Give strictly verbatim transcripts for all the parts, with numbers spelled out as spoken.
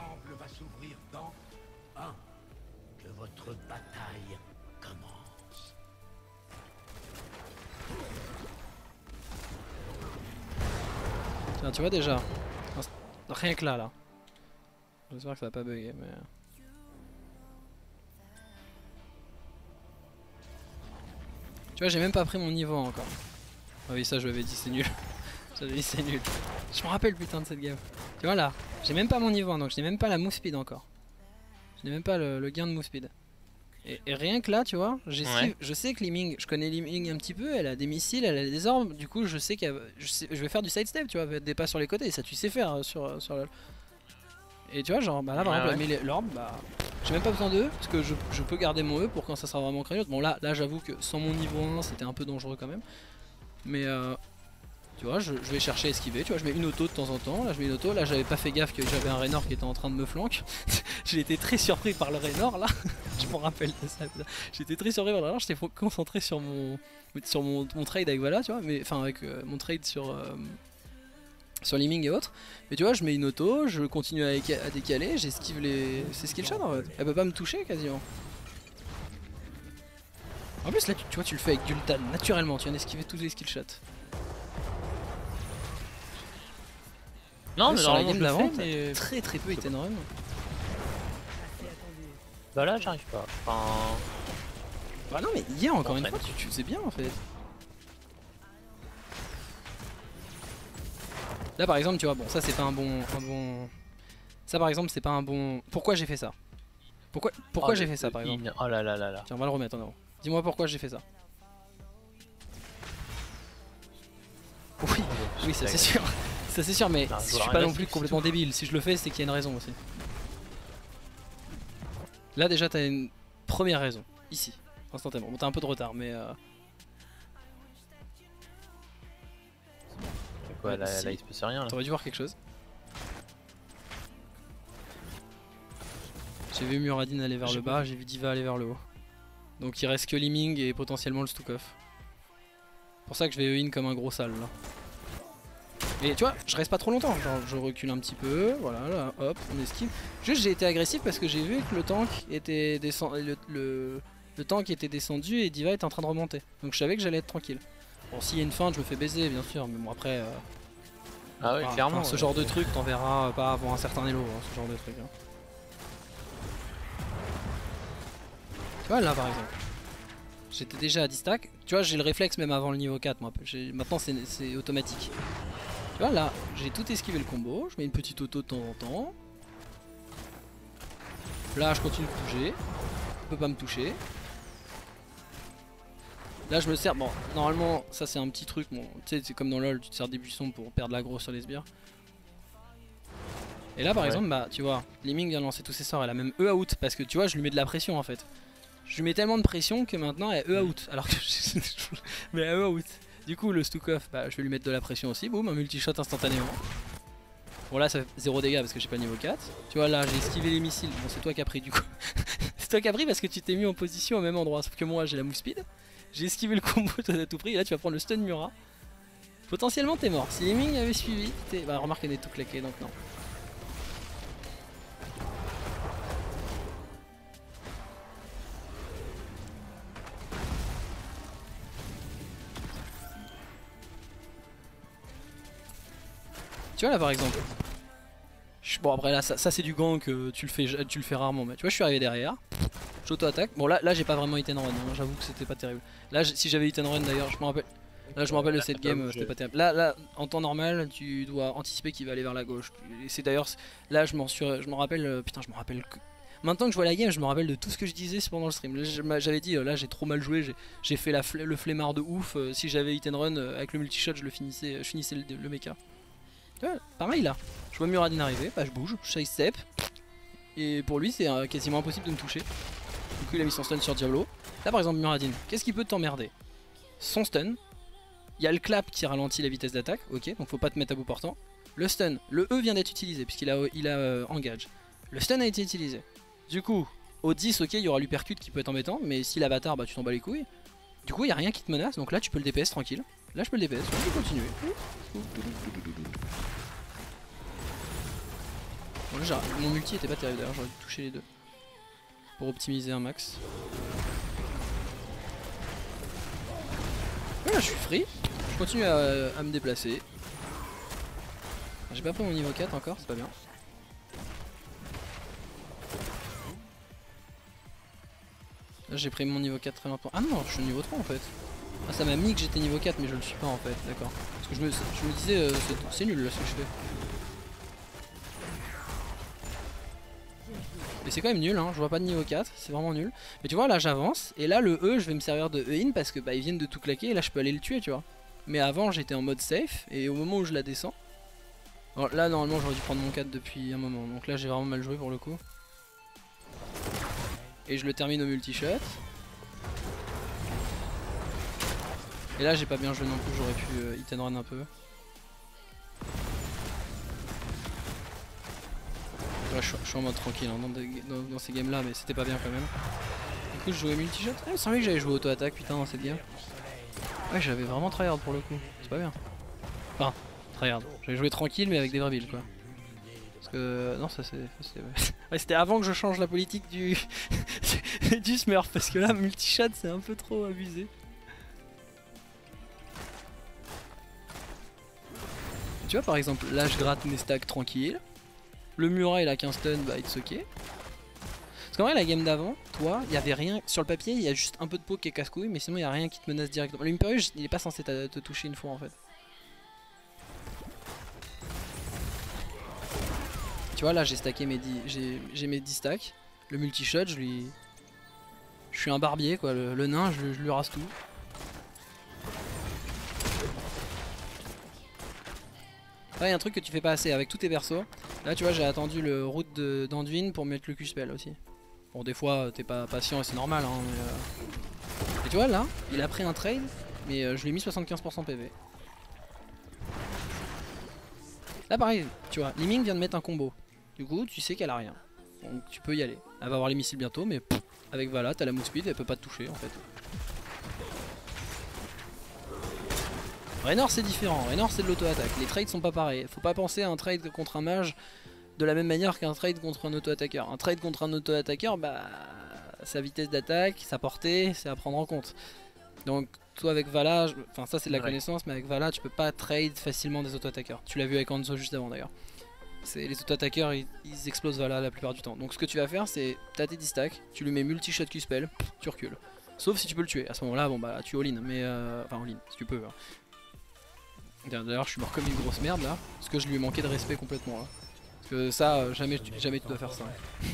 temple va s'ouvrir dans un. Que votre bataille commence. Tiens, tu vois déjà. Rien que là, là. J'espère que ça va pas bugger, mais... Tu vois, j'ai même pas pris mon niveau encore. Ah oui, ça je l'avais dit, c'est nul. J'avais dit c'est nul. Je me rappelle putain de cette game. Tu vois là, j'ai même pas mon niveau, donc je n'ai même pas la move speed encore. Je n'ai même pas le, le gain de move speed. Et, et rien que là, tu vois, ouais. su, je sais que Li-Ming, je connais Li-Ming un petit peu, elle a des missiles, elle a des orbes, du coup je sais qu'il y a, je, sais, je vais faire du sidestep, tu vois, des pas sur les côtés, et ça tu sais faire sur, sur le... Et tu vois, genre, bah là par exemple, elle a mis l'orbe, bah... J'ai même pas besoin d'eux, parce que je, je peux garder mon E pour quand ça sera vraiment craignos. Bon là, là j'avoue que sans mon niveau un, c'était un peu dangereux quand même. Mais euh, tu vois, je, je vais chercher à esquiver, tu vois, je mets une auto de temps en temps, là je mets une auto, là j'avais pas fait gaffe que j'avais un Raynor qui était en train de me flanquer. J'ai été très surpris par le Raynor là, je m'en rappelle de ça. J'étais très surpris par le Raynor, j'étais concentré sur mon sur mon, mon trade avec Valla, tu vois, mais enfin avec euh, mon trade sur... Euh, sur Li-Ming et autres, mais tu vois, je mets une auto, je continue à, à décaler, j'esquive les... C'est skillshot en fait, elle peut pas me toucher quasiment. En plus là, tu, tu vois, tu le fais avec Gul'dan, naturellement, tu viens d'esquiver tous les skillshots. Non, là, mais dans la game d'avant, mais... très très peu, il était énorme. Bah là, j'arrive pas, enfin... Bah non, mais hier, encore une fois, tu, tu faisais bien en fait. Là par exemple tu vois, bon ça c'est pas un bon, un bon... Ça par exemple c'est pas un bon... Pourquoi j'ai fait ça? Pourquoi, pourquoi oh, j'ai fait ça par exemple in... Oh là là là là. Tiens on va le remettre en avant. Dis-moi pourquoi j'ai fait ça. Oui, oui ça c'est sûr. Ça c'est sûr mais non, je suis pas non plus complètement débile. Si je le fais c'est qu'il y a une raison aussi. Là déjà t'as une première raison. Ici, instantanément. Bon t'as un peu de retard mais... Euh... Quoi, là, si. Là il se passe rien là. T'aurais dû voir quelque chose. J'ai vu Muradin aller vers le bas, j'ai vu D.Va aller vers le haut. Donc il reste que Li-Ming et potentiellement le Stukov. Pour ça que je vais e-in comme un gros sale là. Et tu vois, je reste pas trop longtemps, genre je recule un petit peu, voilà, là, hop, on esquive. Juste j'ai été agressif parce que j'ai vu que le tank était descendu, le, le, le tank était descendu et D.Va était en train de remonter. Donc je savais que j'allais être tranquille. Bon, s'il y a une feinte, je me fais baiser, bien sûr, mais bon, après. Euh, ah oui, clairement. Enfin, ce genre de truc, t'en verras pas avant un certain elo, hein, ce genre de truc. Hein. Tu vois, là par exemple, j'étais déjà à dix stacks. Tu vois, j'ai le réflexe même avant le niveau quatre, moi. Maintenant, c'est automatique. Tu vois, là, j'ai tout esquivé le combo. Je mets une petite auto de temps en temps. Là, je continue de bouger. Je peux pas me toucher. Là je me sers, bon normalement ça c'est un petit truc, bon, tu sais c'est comme dans LoL, tu te sers des buissons pour perdre l'aggro sur les sbires. Et là par ouais. exemple bah tu vois, Li-Ming vient de lancer tous ses sorts, elle a même E out parce que tu vois je lui mets de la pression en fait. Je lui mets tellement de pression que maintenant elle E out, alors que je... mais elle E out. Du coup le Stukov, bah je vais lui mettre de la pression aussi, boum un multi-shot instantanément. Bon là ça fait zéro dégâts parce que j'ai pas le niveau quatre. Tu vois là j'ai esquivé les missiles, bon c'est toi qui as pris du coup. C'est toi qui as pris parce que tu t'es mis en position au même endroit, sauf que moi j'ai la move speed. J'ai esquivé le combo, toi t'as tout pris, et là tu vas prendre le stun Murat. Potentiellement t'es mort, si Li-Ming avait suivi, t'es... Bah remarque elle est tout claquée donc non. Tu vois là par exemple. Bon après là ça, ça c'est du gank, euh, tu le fais tu le fais rarement mais tu vois je suis arrivé derrière. J'auto-attaque. Bon là, là j'ai pas vraiment hit and run, hein. J'avoue que c'était pas terrible. Là si j'avais hit and run d'ailleurs, je me rappelle. Là je me rappelle de cette game, c'était pas terrible. Là là en temps normal, tu dois anticiper qu'il va aller vers la gauche. C'est d'ailleurs là je m'en suis je m'en rappelle putain, je me rappelle que maintenant que je vois la game, je me rappelle de tout ce que je disais pendant le stream. J'avais dit là j'ai trop mal joué, j'ai fait la fle... le flemmard de ouf, si j'avais hit and run avec le multi-shot, je le finissais je finissais le, le mecha. Ouais, pareil là. Je vois Muradin arriver, bah je bouge, je side step. Et pour lui c'est euh, quasiment impossible de me toucher. Du coup il a mis son stun sur Diablo. Là par exemple Muradin, qu'est-ce qui peut t'emmerder? Son stun, il y a le clap qui ralentit la vitesse d'attaque, ok, donc faut pas te mettre à bout portant. Le stun, le E vient d'être utilisé puisqu'il a, il a euh, engage. Le stun a été utilisé. Du coup, au dix, ok, il y aura l'upercute qui peut être embêtant, mais si l'avatar, bah tu t'en bats les couilles. Du coup il n'y a rien qui te menace, donc là tu peux le D P S tranquille. Là je peux le D P S, je peux continuer. Bon, là, mon multi était pas terrible d'ailleurs, j'aurais dû toucher les deux pour optimiser un max. Là, je suis free, je continue à, à me déplacer. J'ai pas pris mon niveau quatre encore, c'est pas bien. Là j'ai pris mon niveau quatre très lentement. Ah non, je suis niveau trois en fait. Ah, ça m'a mis que j'étais niveau quatre mais je le suis pas en fait, d'accord. Parce que je me, je me disais euh, c'est nul là, ce que je fais. Et c'est quand même nul hein, je vois pas de niveau quatre, c'est vraiment nul. Mais tu vois là j'avance et là le E je vais me servir de E in parce que bah ils viennent de tout claquer et là je peux aller le tuer tu vois. Mais avant j'étais en mode safe et au moment où je la descends. Alors là normalement j'aurais dû prendre mon quatre depuis un moment, donc là j'ai vraiment mal joué pour le coup. Et je le termine au multi-shot. Et là j'ai pas bien joué non plus, j'aurais pu euh, hit and run un peu. Là je, je suis en mode tranquille hein, dans, de, dans, dans ces games là, mais c'était pas bien quand même. Du coup je jouais multi-shot, ah, il me semblait que j'avais joué auto-attaque putain dans cette game. Ouais j'avais vraiment tryhard pour le coup, c'est pas bien. Enfin. Regarde, j'avais joué tranquille mais avec des vrais builds quoi. Parce que non ça c'est... ouais, c'était avant que je change la politique du du smurf parce que là multi-shot c'est un peu trop abusé. Tu vois par exemple là je gratte mes stacks tranquille. Le Murat il a quinze stun, bah il te soquait. Parce qu'en vrai la game d'avant, toi, il y avait rien. Sur le papier il y a juste un peu de poke qui est casse-couille mais sinon il y a rien qui te menace directement. L'Imperius il est pas censé te toucher une fois en fait. Tu vois là j'ai stacké mes dix stacks, le multi-shot je lui... Je suis un barbier quoi, le, le nain je, je lui rase tout. Là il y a un truc que tu fais pas assez avec tous tes persos. Là tu vois j'ai attendu le route d'Anduin pour mettre le Q-spell aussi. Bon des fois t'es pas patient et c'est normal hein mais euh... Et tu vois là il a pris un trade mais euh, je lui ai mis soixante-quinze pour cent P V. Là pareil tu vois Li-Ming vient de mettre un combo. Du coup tu sais qu'elle a rien. Donc tu peux y aller. Elle va avoir les missiles bientôt mais pff, avec Valla t'as la move speed, elle peut pas te toucher en fait. Raynor c'est différent, Raynor c'est de l'auto-attaque, les trades sont pas pareils. Faut pas penser à un trade contre un mage de la même manière qu'un trade contre un auto-attaqueur. Un trade contre un auto-attaqueur bah sa vitesse d'attaque, sa portée, c'est à prendre en compte. Donc toi avec Valla, enfin ça c'est de la connaissance, mais avec Valla tu peux pas trade facilement des auto-attaqueurs. Tu l'as vu avec Anzo juste avant d'ailleurs. Les auto-attaqueurs ils, ils explosent Valla la plupart du temps. Donc ce que tu vas faire c'est, t'as tes dix stacks, tu lui mets multi-shot Q-spell, tu recules. Sauf si tu peux le tuer, à ce moment là bon bah tu all-in, mais euh, enfin all-in si tu peux. Hein. D'ailleurs je suis mort comme une grosse merde là, parce que je lui ai manqué de respect complètement là. Parce que ça, jamais, tu, jamais tu dois faire ça. Hein.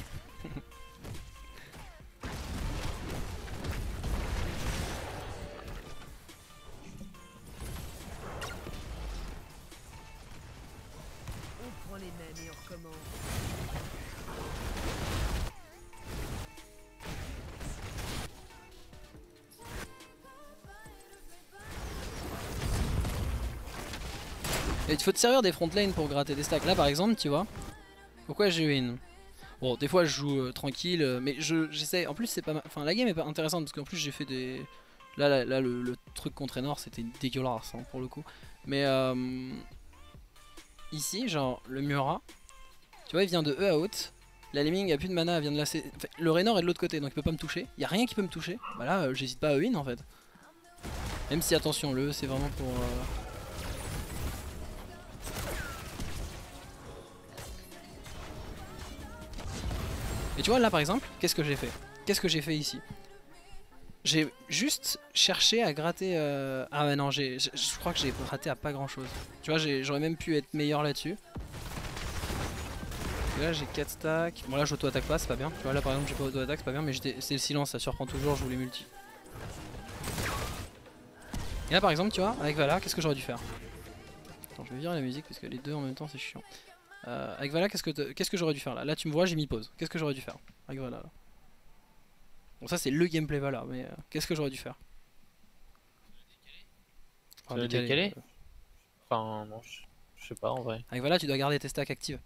Et il faut te servir des front lane pour gratter des stacks. Là par exemple tu vois. Pourquoi j'ai eu une... Bon des fois je joue euh, tranquille euh, mais j'essaie je, en plus c'est pas mal. Enfin la game est pas intéressante parce qu'en plus j'ai fait des... Là, là, là le, le truc contre Raynor c'était dégueulasse hein, pour le coup. Mais euh, ici genre le Murat, tu vois il vient de E à haute. La Li-Ming a plus de mana, elle vient de lasser. Enfin, le Raynor est de l'autre côté donc il peut pas me toucher. Y a rien qui peut me toucher. Bah là euh, j'hésite pas à E in en fait. Même si attention le E c'est vraiment pour... Euh... Et tu vois là par exemple, qu'est-ce que j'ai fait? Qu'est-ce que j'ai fait ici? J'ai juste cherché à gratter... Euh... Ah bah non, je crois que j'ai raté à pas grand chose. Tu vois, j'aurais même pu être meilleur là-dessus. Là j'ai quatre stacks. Bon là j'auto-attaque pas, c'est pas bien. Tu vois là par exemple j'ai pas auto-attaque, c'est pas bien. Mais c'est le silence, ça surprend toujours, je voulais multi. Et là par exemple, tu vois, avec Valla, qu'est-ce que j'aurais dû faire? Attends, je vais virer la musique parce que les deux en même temps c'est chiant. Euh, avec Valla, qu'est-ce que, te... qu'est-ce que j'aurais dû faire là? Là, tu me vois, j'ai mis pause. Qu'est-ce que j'aurais dû faire avec Valla? Bon, ça, c'est le gameplay Valla, mais euh, qu'est-ce que j'aurais dû faire? Tu dois décaler, décaler euh... Enfin, non, je... je sais pas en vrai. Avec Valla, tu dois garder tes stacks actives.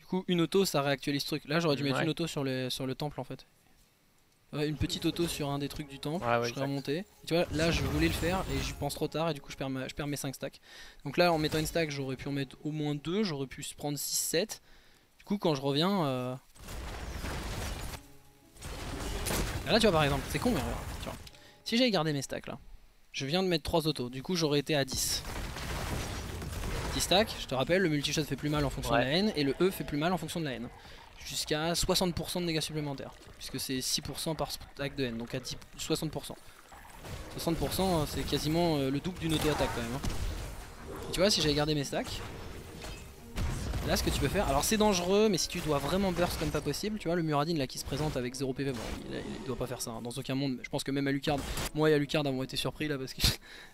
Du coup, une auto, ça réactualise ce truc. Là, j'aurais dû ouais. mettre une auto sur le, sur le temple en fait. Ouais, une petite auto sur un des trucs du temple. Ouais, ouais, je serais remonté. Tu vois, là, je voulais le faire et j'y pense trop tard et du coup, je perds, ma... je perds mes cinq stacks. Donc là, en mettant une stack, j'aurais pu en mettre au moins deux, j'aurais pu prendre six, sept. coup, quand je reviens... Euh... Là, tu vois, par exemple, c'est con, mais tu vois. Si j'avais gardé mes stacks, là, je viens de mettre trois autos, du coup, j'aurais été à dix. dix stacks, je te rappelle, le multishot fait plus mal en fonction ouais. de la haine, et le E fait plus mal en fonction de la haine. Jusqu'à soixante pour cent de dégâts supplémentaires, puisque c'est six pour cent par stack de haine, donc à dix, soixante pour cent. soixante pour cent, c'est quasiment le double d'une auto-attaque quand même. Hein. Tu vois, si j'avais gardé mes stacks, là ce que tu peux faire, alors c'est dangereux, mais si tu dois vraiment burst comme pas possible, tu vois, le Muradin là qui se présente avec zéro P V, bon, il, il, il doit pas faire ça, hein. Dans aucun monde, je pense que même Alucard, moi et Alucard avons été surpris là parce que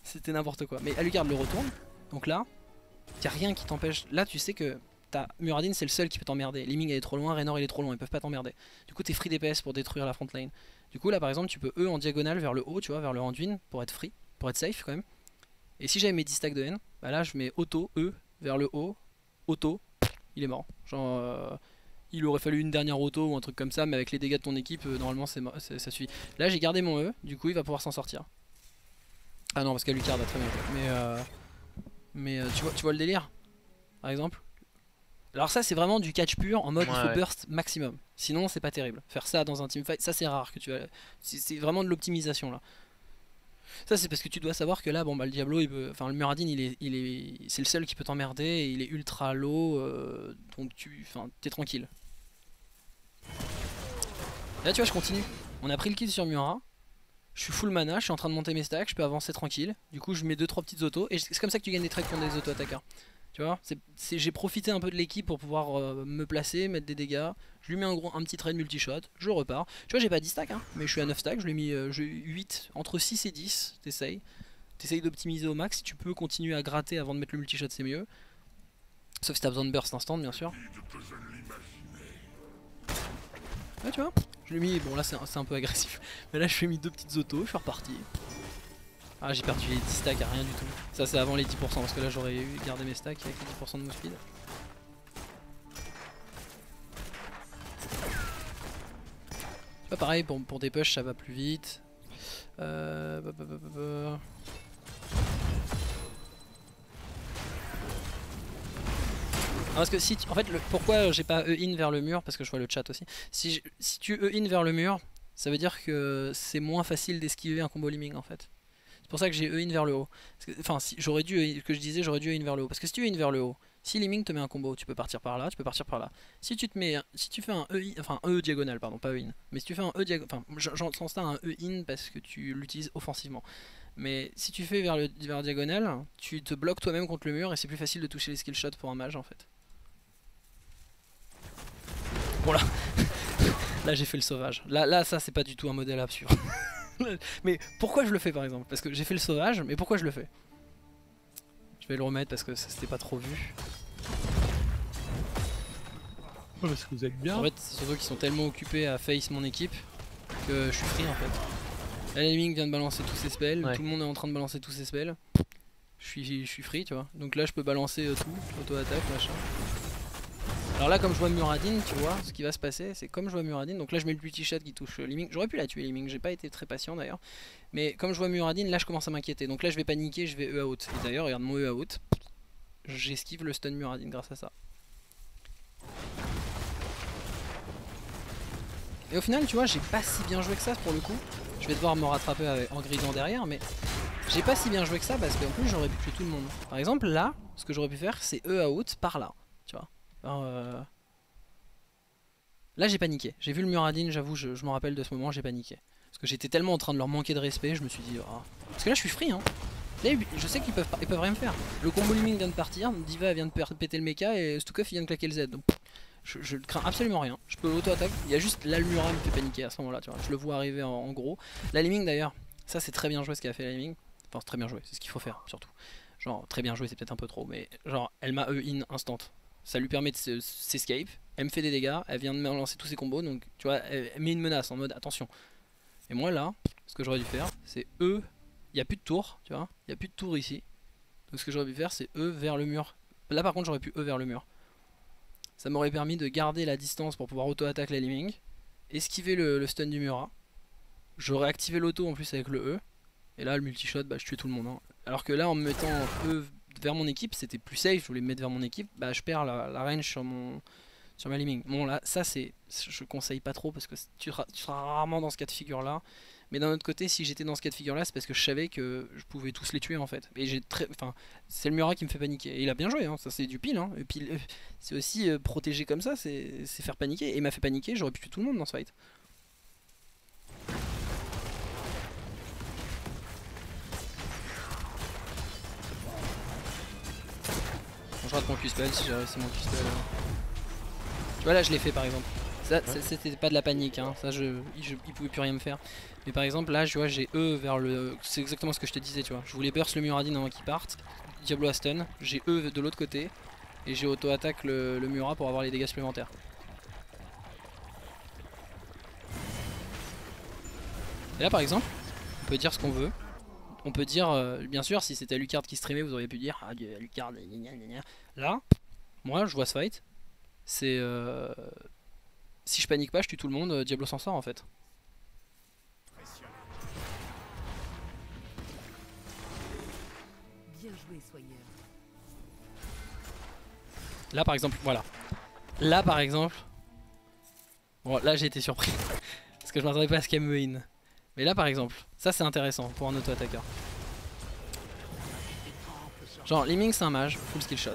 c'était n'importe quoi. Mais Alucard le retourne, donc là, y a rien qui t'empêche, là tu sais que t'as Muradin, c'est le seul qui peut t'emmerder. Li-Ming elle est trop loin, Raynor il est trop loin, ils peuvent pas t'emmerder. Du coup t'es free D P S pour détruire la front lane. Du coup là par exemple tu peux E en diagonale vers le haut, tu vois, vers le Anduin pour être free, pour être safe quand même. Et si j'avais mes dix stacks de haine, bah là je mets auto, E vers le haut, auto, il est mort. Genre euh, il aurait fallu une dernière auto ou un truc comme ça, mais avec les dégâts de ton équipe euh, normalement c'est, c'est, ça suffit. Là j'ai gardé mon E, du coup il va pouvoir s'en sortir. Ah non parce qu'Alucard a très bien fait. Mais, euh, mais euh, tu, vois, tu vois le délire par exemple. Alors ça c'est vraiment du catch pur en mode ouais, il faut ouais. burst maximum, sinon c'est pas terrible. Faire ça dans un teamfight, ça c'est rare que tu vas... C'est vraiment de l'optimisation là. Ça c'est parce que tu dois savoir que là, bon bah le Diablo, il peut... enfin le Muradin il est, il est, c'est le seul qui peut t'emmerder, il est ultra low, euh... donc tu, enfin t'es tranquille. Là tu vois je continue, on a pris le kill sur Muradin. Je suis full mana, je suis en train de monter mes stacks, je peux avancer tranquille. Du coup je mets deux trois petites autos et c'est comme ça que tu gagnes des trades contre des auto-attaqueurs. Tu vois, j'ai profité un peu de l'équipe pour pouvoir euh, me placer, mettre des dégâts. Je lui mets un, gros, un petit trade multishot, je repars. Tu vois, j'ai pas dix stacks, hein, mais je suis à neuf stacks, je l'ai mis euh, huit, entre six et dix, t'essayes. T'essayes d'optimiser au max, si tu peux continuer à gratter avant de mettre le multishot, c'est mieux. Sauf si t'as besoin de burst instant, bien sûr. Ouais, tu vois, je l'ai mis, bon là c'est un, un peu agressif, mais là je lui ai mis deux petites autos, je suis reparti. Ah j'ai perdu les dix stacks à rien du tout. Ça c'est avant les dix pour cent parce que là j'aurais gardé mes stacks avec les dix pour cent de mon speed. Pas pareil pour, pour des push ça va plus vite. Euh... Bah, bah, bah, bah, bah. Ah, parce que si tu... en fait le... pourquoi j'ai pas E-in vers le mur, parce que je vois le chat aussi. Si, je... si tu E-in vers le mur, ça veut dire que c'est moins facile d'esquiver un combo Li-Ming en fait. C'est pour ça que j'ai E-in vers le haut. Parce que, enfin, si, j'aurais dû, ce que je disais, j'aurais dû E-in vers le haut. Parce que si tu E-in vers le haut, si Li-Ming te met un combo, tu peux partir par là, tu peux partir par là. Si tu te mets, si tu fais un E, enfin E diagonale, pardon, pas E-in. Mais si tu fais un E diagonale, enfin, j'entends ça un E-in parce que tu l'utilises offensivement. Mais si tu fais vers le vers diagonale, tu te bloques toi-même contre le mur et c'est plus facile de toucher les skill shots pour un mage en fait. Bon là, là j'ai fait le sauvage. Là, là, ça c'est pas du tout un modèle absurde. Mais pourquoi je le fais par exemple? Parce que j'ai fait le sauvage, mais pourquoi je le fais? Je vais le remettre parce que ça s'était pas trop vu. Oh, parce que vous êtes bien. En fait, c'est surtout qu'ils sont tellement occupés à face mon équipe que je suis free en fait. La Li-Ming vient de balancer tous ses spells, ouais. Tout le monde est en train de balancer tous ses spells. Je suis, je suis free, tu vois. Donc là, je peux balancer tout, auto-attaque, machin. Alors là comme je vois Muradin, tu vois, ce qui va se passer, c'est comme je vois Muradin, donc là je mets le petit chat qui touche Li-Ming, j'aurais pu la tuer Li-Ming, j'ai pas été très patient d'ailleurs, mais comme je vois Muradin, là je commence à m'inquiéter, donc là je vais paniquer, je vais E out, et d'ailleurs regarde mon E out, j'esquive le stun Muradin grâce à ça. Et au final tu vois, j'ai pas si bien joué que ça pour le coup, je vais devoir me rattraper avec, en gridant derrière, mais j'ai pas si bien joué que ça parce qu'en plus j'aurais pu tuer tout le monde. Par exemple là, ce que j'aurais pu faire c'est E out par là, tu vois. Euh... Là j'ai paniqué, j'ai vu le Muradin, j'avoue, je, je m'en rappelle de ce moment, j'ai paniqué. Parce que j'étais tellement en train de leur manquer de respect, je me suis dit... Oh. Parce que là je suis free hein. Là, je sais qu'ils peuvent, ils peuvent rien me faire. Le combo Li-Ming vient de partir, D.Va vient de péter le mecha et Stukov il vient de claquer le Z. Donc je, je crains absolument rien, je peux l'auto-attaque. Il y a juste l'Almura qui me fait paniquer à ce moment là, tu vois. Je le vois arriver en, en gros. La Li-Ming d'ailleurs, ça c'est très bien joué ce qu'a fait la Li-Ming. Enfin c'est très bien joué, c'est ce qu'il faut faire surtout. Genre très bien joué c'est peut-être un peu trop, mais genre elle m'a E-in instant. Ça lui permet de s'escape, elle me fait des dégâts, elle vient de me lancer tous ses combos, donc tu vois, elle met une menace en mode attention. Et moi là, ce que j'aurais dû faire, c'est E, il n'y a plus de tour, tu vois, il n'y a plus de tour ici. Donc ce que j'aurais pu faire, c'est E vers le mur. Là par contre, j'aurais pu E vers le mur. Ça m'aurait permis de garder la distance pour pouvoir auto-attaquer la Li-Ming, esquiver le, le stun du Murat. J'aurais activé l'auto en plus avec le E, et là le multishot, bah, je tue tout le monde. Hein. Alors que là, en me mettant E vers mon équipe, c'était plus safe, je voulais me mettre vers mon équipe, bah je perds la, la range sur mon, sur ma Li-Ming. Bon là, ça c'est, je conseille pas trop parce que tu, tu seras rarement dans ce cas de figure là. Mais d'un autre côté, si j'étais dans ce cas de figure là, c'est parce que je savais que je pouvais tous les tuer en fait. Et j'ai très, enfin, c'est le Murat qui me fait paniquer. Et il a bien joué, hein. Ça c'est du pile. Hein. Et puis euh, c'est aussi euh, protéger comme ça, c'est faire paniquer. Et il m'a fait paniquer, j'aurais pu tuer tout le monde dans ce fight. Je rate mon Q-spell si j'ai réussi mon Q-spell. Tu vois là je l'ai fait par exemple. Ça ouais. C'était pas de la panique, hein. Ça je, je, ils pouvaient plus rien me faire. Mais par exemple là tu vois j'ai E vers le... C'est exactement ce que je te disais tu vois. Je voulais burst le Muradin avant qu'il parte. Diablo à stun. J'ai E de l'autre côté. Et j'ai auto-attaque le, le Murat pour avoir les dégâts supplémentaires. Et là par exemple, on peut dire ce qu'on veut. On peut dire, euh, bien sûr, si c'était Alucard qui streamait, vous auriez pu dire ah, Alucard, gna gna gna. Là, moi je vois ce fight. C'est. Euh, si je panique pas, je tue tout le monde, euh, Diablo s'en sort en fait. Bien joué, soigneur. Là par exemple, voilà. Là par exemple. Bon, là j'ai été surpris. Parce que je m'attendais pas à ce qu'elle me in. Mais là par exemple, ça c'est intéressant pour un auto-attaqueur. Genre Li-Ming c'est un mage, full skill shot.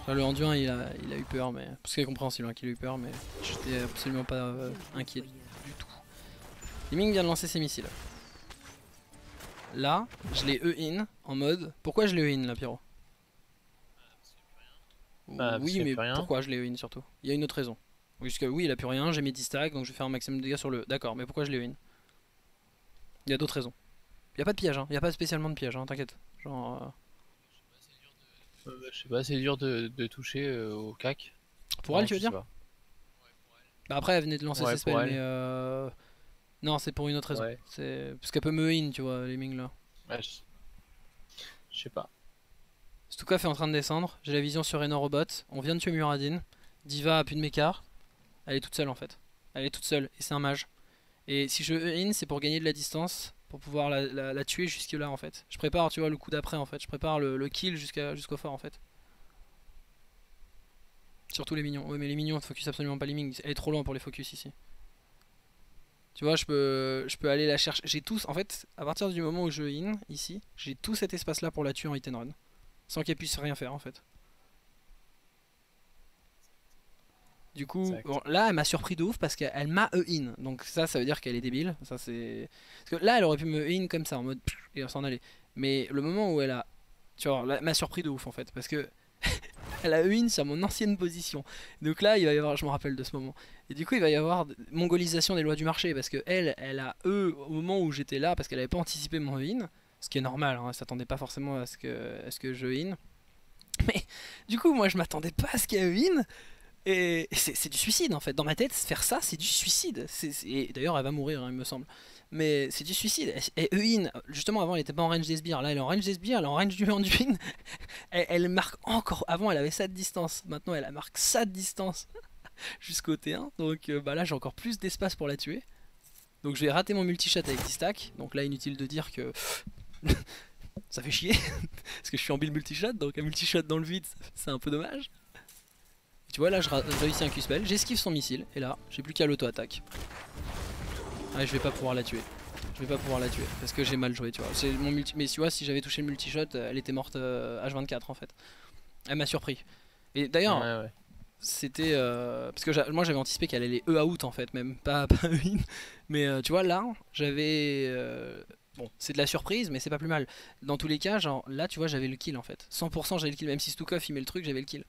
Enfin, le Anduin il a, il a eu peur mais... Parce qu'il est compréhensible hein, qu'il a eu peur mais j'étais absolument pas euh, inquiet du tout. Li-Ming vient de lancer ses missiles. Là, je l'ai E-in en mode... Pourquoi je l'ai E-in là Pyro? bah, Oui mais rien. Pourquoi je l'ai E-in surtout? Il y a une autre raison. Jusqu'à oui, il a plus rien, j'ai mes dix stacks donc je vais faire un maximum de dégâts sur le. D'accord, mais pourquoi je l'ai win? Il y a d'autres raisons. Il n'y a pas de piège, hein. Il n'y a pas spécialement de piège, hein. T'inquiète. Genre. Euh... Euh, je sais pas, c'est dur de, de toucher euh, au C A C. Pour elle, tu veux dire? Ouais, pour elle. Bah après, elle venait de lancer ouais, ses spells, mais euh. Non, c'est pour une autre raison. Ouais. Parce qu'elle peut me in, tu vois, les Ming là. Ouais, je, je sais pas. Stukov est en train de descendre, j'ai la vision sur Raynor au bot. On vient de tuer Muradin. D.Va a plus de mécart. Elle est toute seule en fait. Elle est toute seule et c'est un mage. Et si je in, c'est pour gagner de la distance, pour pouvoir la, la, la tuer jusque là en fait. Je prépare, tu vois, le coup d'après en fait. Je prépare le, le kill jusqu'à jusqu'au fort en fait. Surtout les minions. Oui mais les minions, on ne focus absolument pas les minions. Elle est trop loin pour les focus ici. Tu vois, je peux, je peux aller la chercher. J'ai tous, en fait, à partir du moment où je in ici, j'ai tout cet espace là pour la tuer en hit and run, sans qu'elle puisse rien faire en fait. Du coup, bon, là elle m'a surpris de ouf parce qu'elle m'a E-in, donc ça ça veut dire qu'elle est débile, ça c'est... Parce que là elle aurait pu me E-in comme ça, en mode et s'en aller. Mais le moment où elle a... Tu vois, là, elle m'a surpris de ouf en fait, parce que... elle a E-in sur mon ancienne position. Donc là il va y avoir, je me rappelle de ce moment. Et du coup il va y avoir mongolisation des lois du marché, parce que elle, elle a E au moment où j'étais là, parce qu'elle n'avait pas anticipé mon E-in. Ce qui est normal, hein, elle s'attendait pas forcément à ce que, à ce que je E-in. Mais du coup moi je m'attendais pas à ce qu'elle E-in. Et c'est du suicide en fait, dans ma tête faire ça c'est du suicide, d'ailleurs elle va mourir hein, il me semble, mais c'est du suicide. Et E-in, justement avant elle était pas en range des sbires, là elle est en range des sbires, elle est en range du Anduin, elle, elle marque encore, avant elle avait ça de distance, maintenant elle marque ça de distance jusqu'au T un, donc euh, bah là j'ai encore plus d'espace pour la tuer, donc je vais rater mon multi-shot avec dix stacks, donc là inutile de dire que... ça fait chier, parce que je suis en build multi-shot, donc un multi-shot dans le vide c'est un peu dommage. Tu vois là je réussis un Q-spell, j'esquive son missile et là j'ai plus qu'à l'auto-attaque. Ah je vais pas pouvoir la tuer. Je vais pas pouvoir la tuer parce que j'ai mal joué tu vois. C'est mon multi. Mais tu vois si j'avais touché le multi-shot elle était morte euh, H vingt-quatre en fait. Elle m'a surpris. Et d'ailleurs ouais, ouais. C'était euh... parce que moi j'avais anticipé qu'elle allait E out en fait même, pas, pas E-in. Mais euh, tu vois là j'avais... Euh... Bon, c'est de la surprise, mais c'est pas plus mal. Dans tous les cas, genre là tu vois j'avais le kill en fait. cent pour cent j'avais le kill, même si Stukov il met le truc j'avais le kill.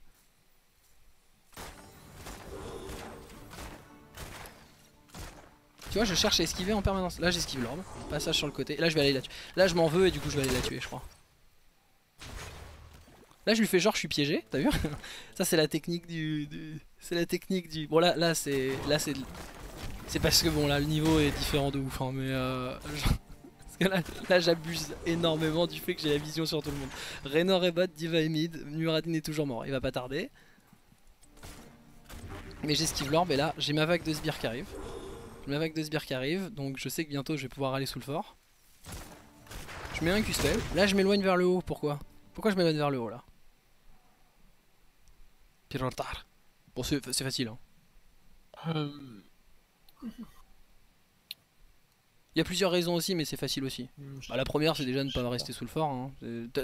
Tu vois, je cherche à esquiver en permanence. Là, j'esquive l'orbe. Passage sur le côté. Là, je vais aller la tuer. Là, je m'en veux et du coup, je vais aller la tuer, je crois. Là, je lui fais genre, je suis piégé. T'as vu? Ça, c'est la technique du. du... C'est la technique du. Bon, là, là, c'est. Là, c'est. C'est parce que, bon, là, le niveau est différent de ouf. Hein, mais. Euh... parce que là, là j'abuse énormément du fait que j'ai la vision sur tout le monde. Raynor est bot, D.Va est mid. Muradin est toujours mort. Il va pas tarder. Mais j'esquive l'orbe et là, j'ai ma vague de sbires qui arrive. La vague de sbires qui arrive, donc je sais que bientôt je vais pouvoir aller sous le fort. Je mets un Q-spell. Là je m'éloigne vers le haut, pourquoi? Pourquoi je m'éloigne vers le haut là? Pyroltar. Bon, c'est facile, hein. Euh... Il y a plusieurs raisons aussi, mais c'est facile aussi. Mmh, bah, la première, c'est déjà ne pas rester sous le fort. Hein.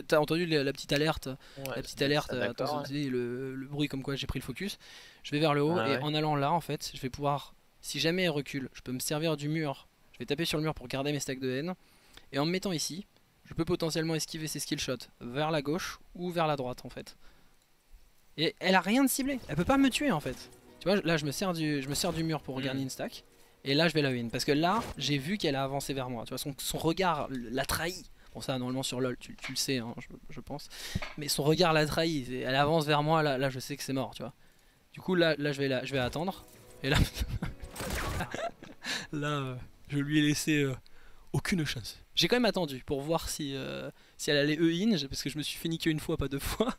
T'as entendu la, la petite alerte, ouais, la petite alerte, attends, ouais. le, le bruit comme quoi j'ai pris le focus. Je vais vers le haut ah, et ouais. en allant là, en fait, je vais pouvoir, si jamais elle recule, je peux me servir du mur. Je vais taper sur le mur pour garder mes stacks de haine. Et en me mettant ici, je peux potentiellement esquiver ses skill shots vers la gauche ou vers la droite, en fait. Et elle a rien de ciblé. Elle peut pas me tuer, en fait. Tu vois, là, je me sers du, je me sers du mur pour regagner mmh. une stack. Et là je vais la win parce que là j'ai vu qu'elle a avancé vers moi, tu vois, son, son regard l'a trahi. Bon ça normalement sur LoL tu, tu le sais hein, je, je pense. Mais son regard l'a trahi, elle avance vers moi, là, là je sais que c'est mort, tu vois. Du coup là, là je, vais la, je vais attendre. Et là, là euh, je lui ai laissé euh, aucune chance. J'ai quand même attendu pour voir si, euh, si elle allait E-in, parce que je me suis fait niquer une fois, pas deux fois.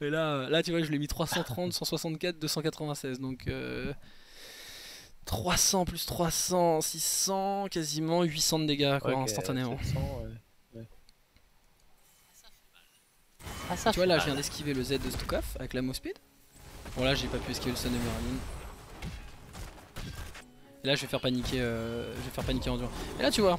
Et là, là tu vois je l'ai mis trois cent trente, cent soixante-quatre, deux cent quatre-vingt-seize donc... Euh, trois cents plus trois cents, six cents, quasiment huit cents de dégâts quoi, okay, instantanément. sept cents, ouais. Ouais. Ah, ça tu vois là, mal. Je viens d'esquiver le Z de Stukov avec la move speed. Bon là, j'ai pas pu esquiver le son de Muradin. Et là, je vais faire paniquer, euh, je vais faire paniquer Anduin. Et là, tu vois.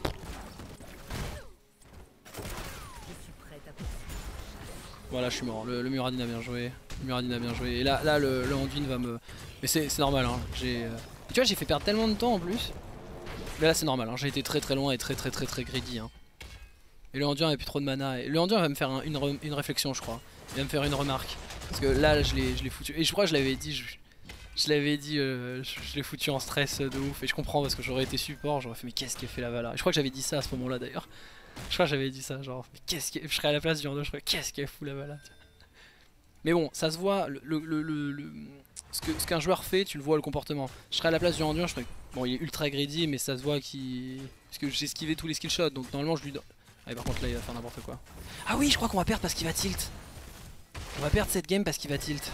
Voilà, je suis mort. Le, le Muradin a bien joué. Le Muradin a bien joué. Et là, là, le, le Anduin va me. Mais c'est normal, hein. J'ai. Euh... Tu vois j'ai fait perdre tellement de temps en plus. Mais là c'est normal, hein. J'ai été très très loin et très très très très greedy hein. Et le Anduin avait plus trop de mana et... Le Anduin va me faire un, une, re... une réflexion je crois. Il va me faire une remarque. Parce que là je l'ai foutu. Et je crois que je l'avais dit. Je, je l'avais dit euh... Je, je l'ai foutu en stress de ouf. Et je comprends parce que j'aurais été support. J'aurais fait mais qu'est-ce qu'elle fait la Valla. Je crois que j'avais dit ça à ce moment là d'ailleurs. Je crois que j'avais dit ça genre mais qu'est-ce qu'elle... Je serais à la place du Anduin. Je crois qu'est-ce qu'elle fout la Valla. Mais bon ça se voit le... le, le, le, le... Ce qu'un ce qu'un joueur fait, tu le vois le comportement. Je serais à la place du Anduin, je serais... Bon, il est ultra greedy, mais ça se voit qu'il... Parce que j'ai esquivé tous les skill shots, donc normalement je lui donne... Ah et par contre là, il va faire n'importe quoi. Ah oui, je crois qu'on va perdre parce qu'il va tilt. On va perdre cette game parce qu'il va tilt.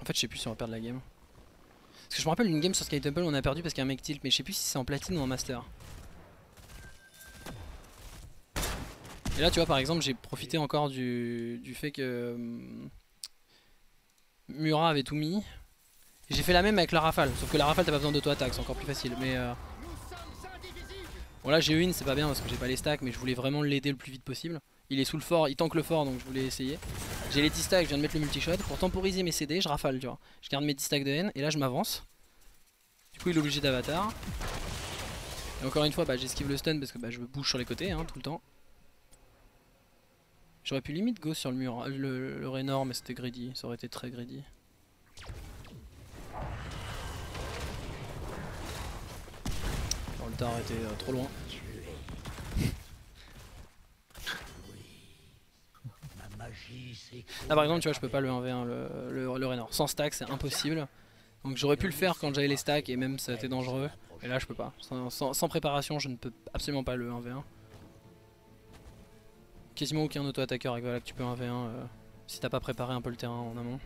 En fait, je sais plus si on va perdre la game. Parce que je me rappelle une game sur Sky Temple où on a perdu parce qu'il y a un mec tilt, mais je sais plus si c'est en platine ou en master. Et là tu vois par exemple j'ai profité encore du, du fait que hum, Murat avait tout mis. J'ai fait la même avec la rafale, sauf que la rafale t'as pas besoin d'auto-attaque, c'est encore plus facile. Mais euh... bon là j'ai win, c'est pas bien parce que j'ai pas les stacks, mais je voulais vraiment l'aider le plus vite possible. Il est sous le fort, il tank le fort donc je voulais essayer. J'ai les dix stacks, je viens de mettre le multi-shot. Pour temporiser mes C D, je rafale, tu vois. Je garde mes dix stacks de haine et là je m'avance. Du coup il est obligé d'avatar. Et encore une fois, bah, j'esquive le stun parce que bah, je me bouge sur les côtés hein, tout le temps. J'aurais pu limite go sur le mur, le, le Raynor, mais c'était greedy, ça aurait été très greedy. Le tard était euh, trop loin. Là par exemple tu vois je peux pas le un v un le, le, le Raynor, sans stack c'est impossible. Donc j'aurais pu le faire quand j'avais les stacks et même ça a été dangereux. Et là je peux pas, sans, sans, sans préparation je ne peux absolument pas le un v un. Quasiment aucun auto-attaqueur avec Valla que tu peux un v un euh, si t'as pas préparé un peu le terrain en amont.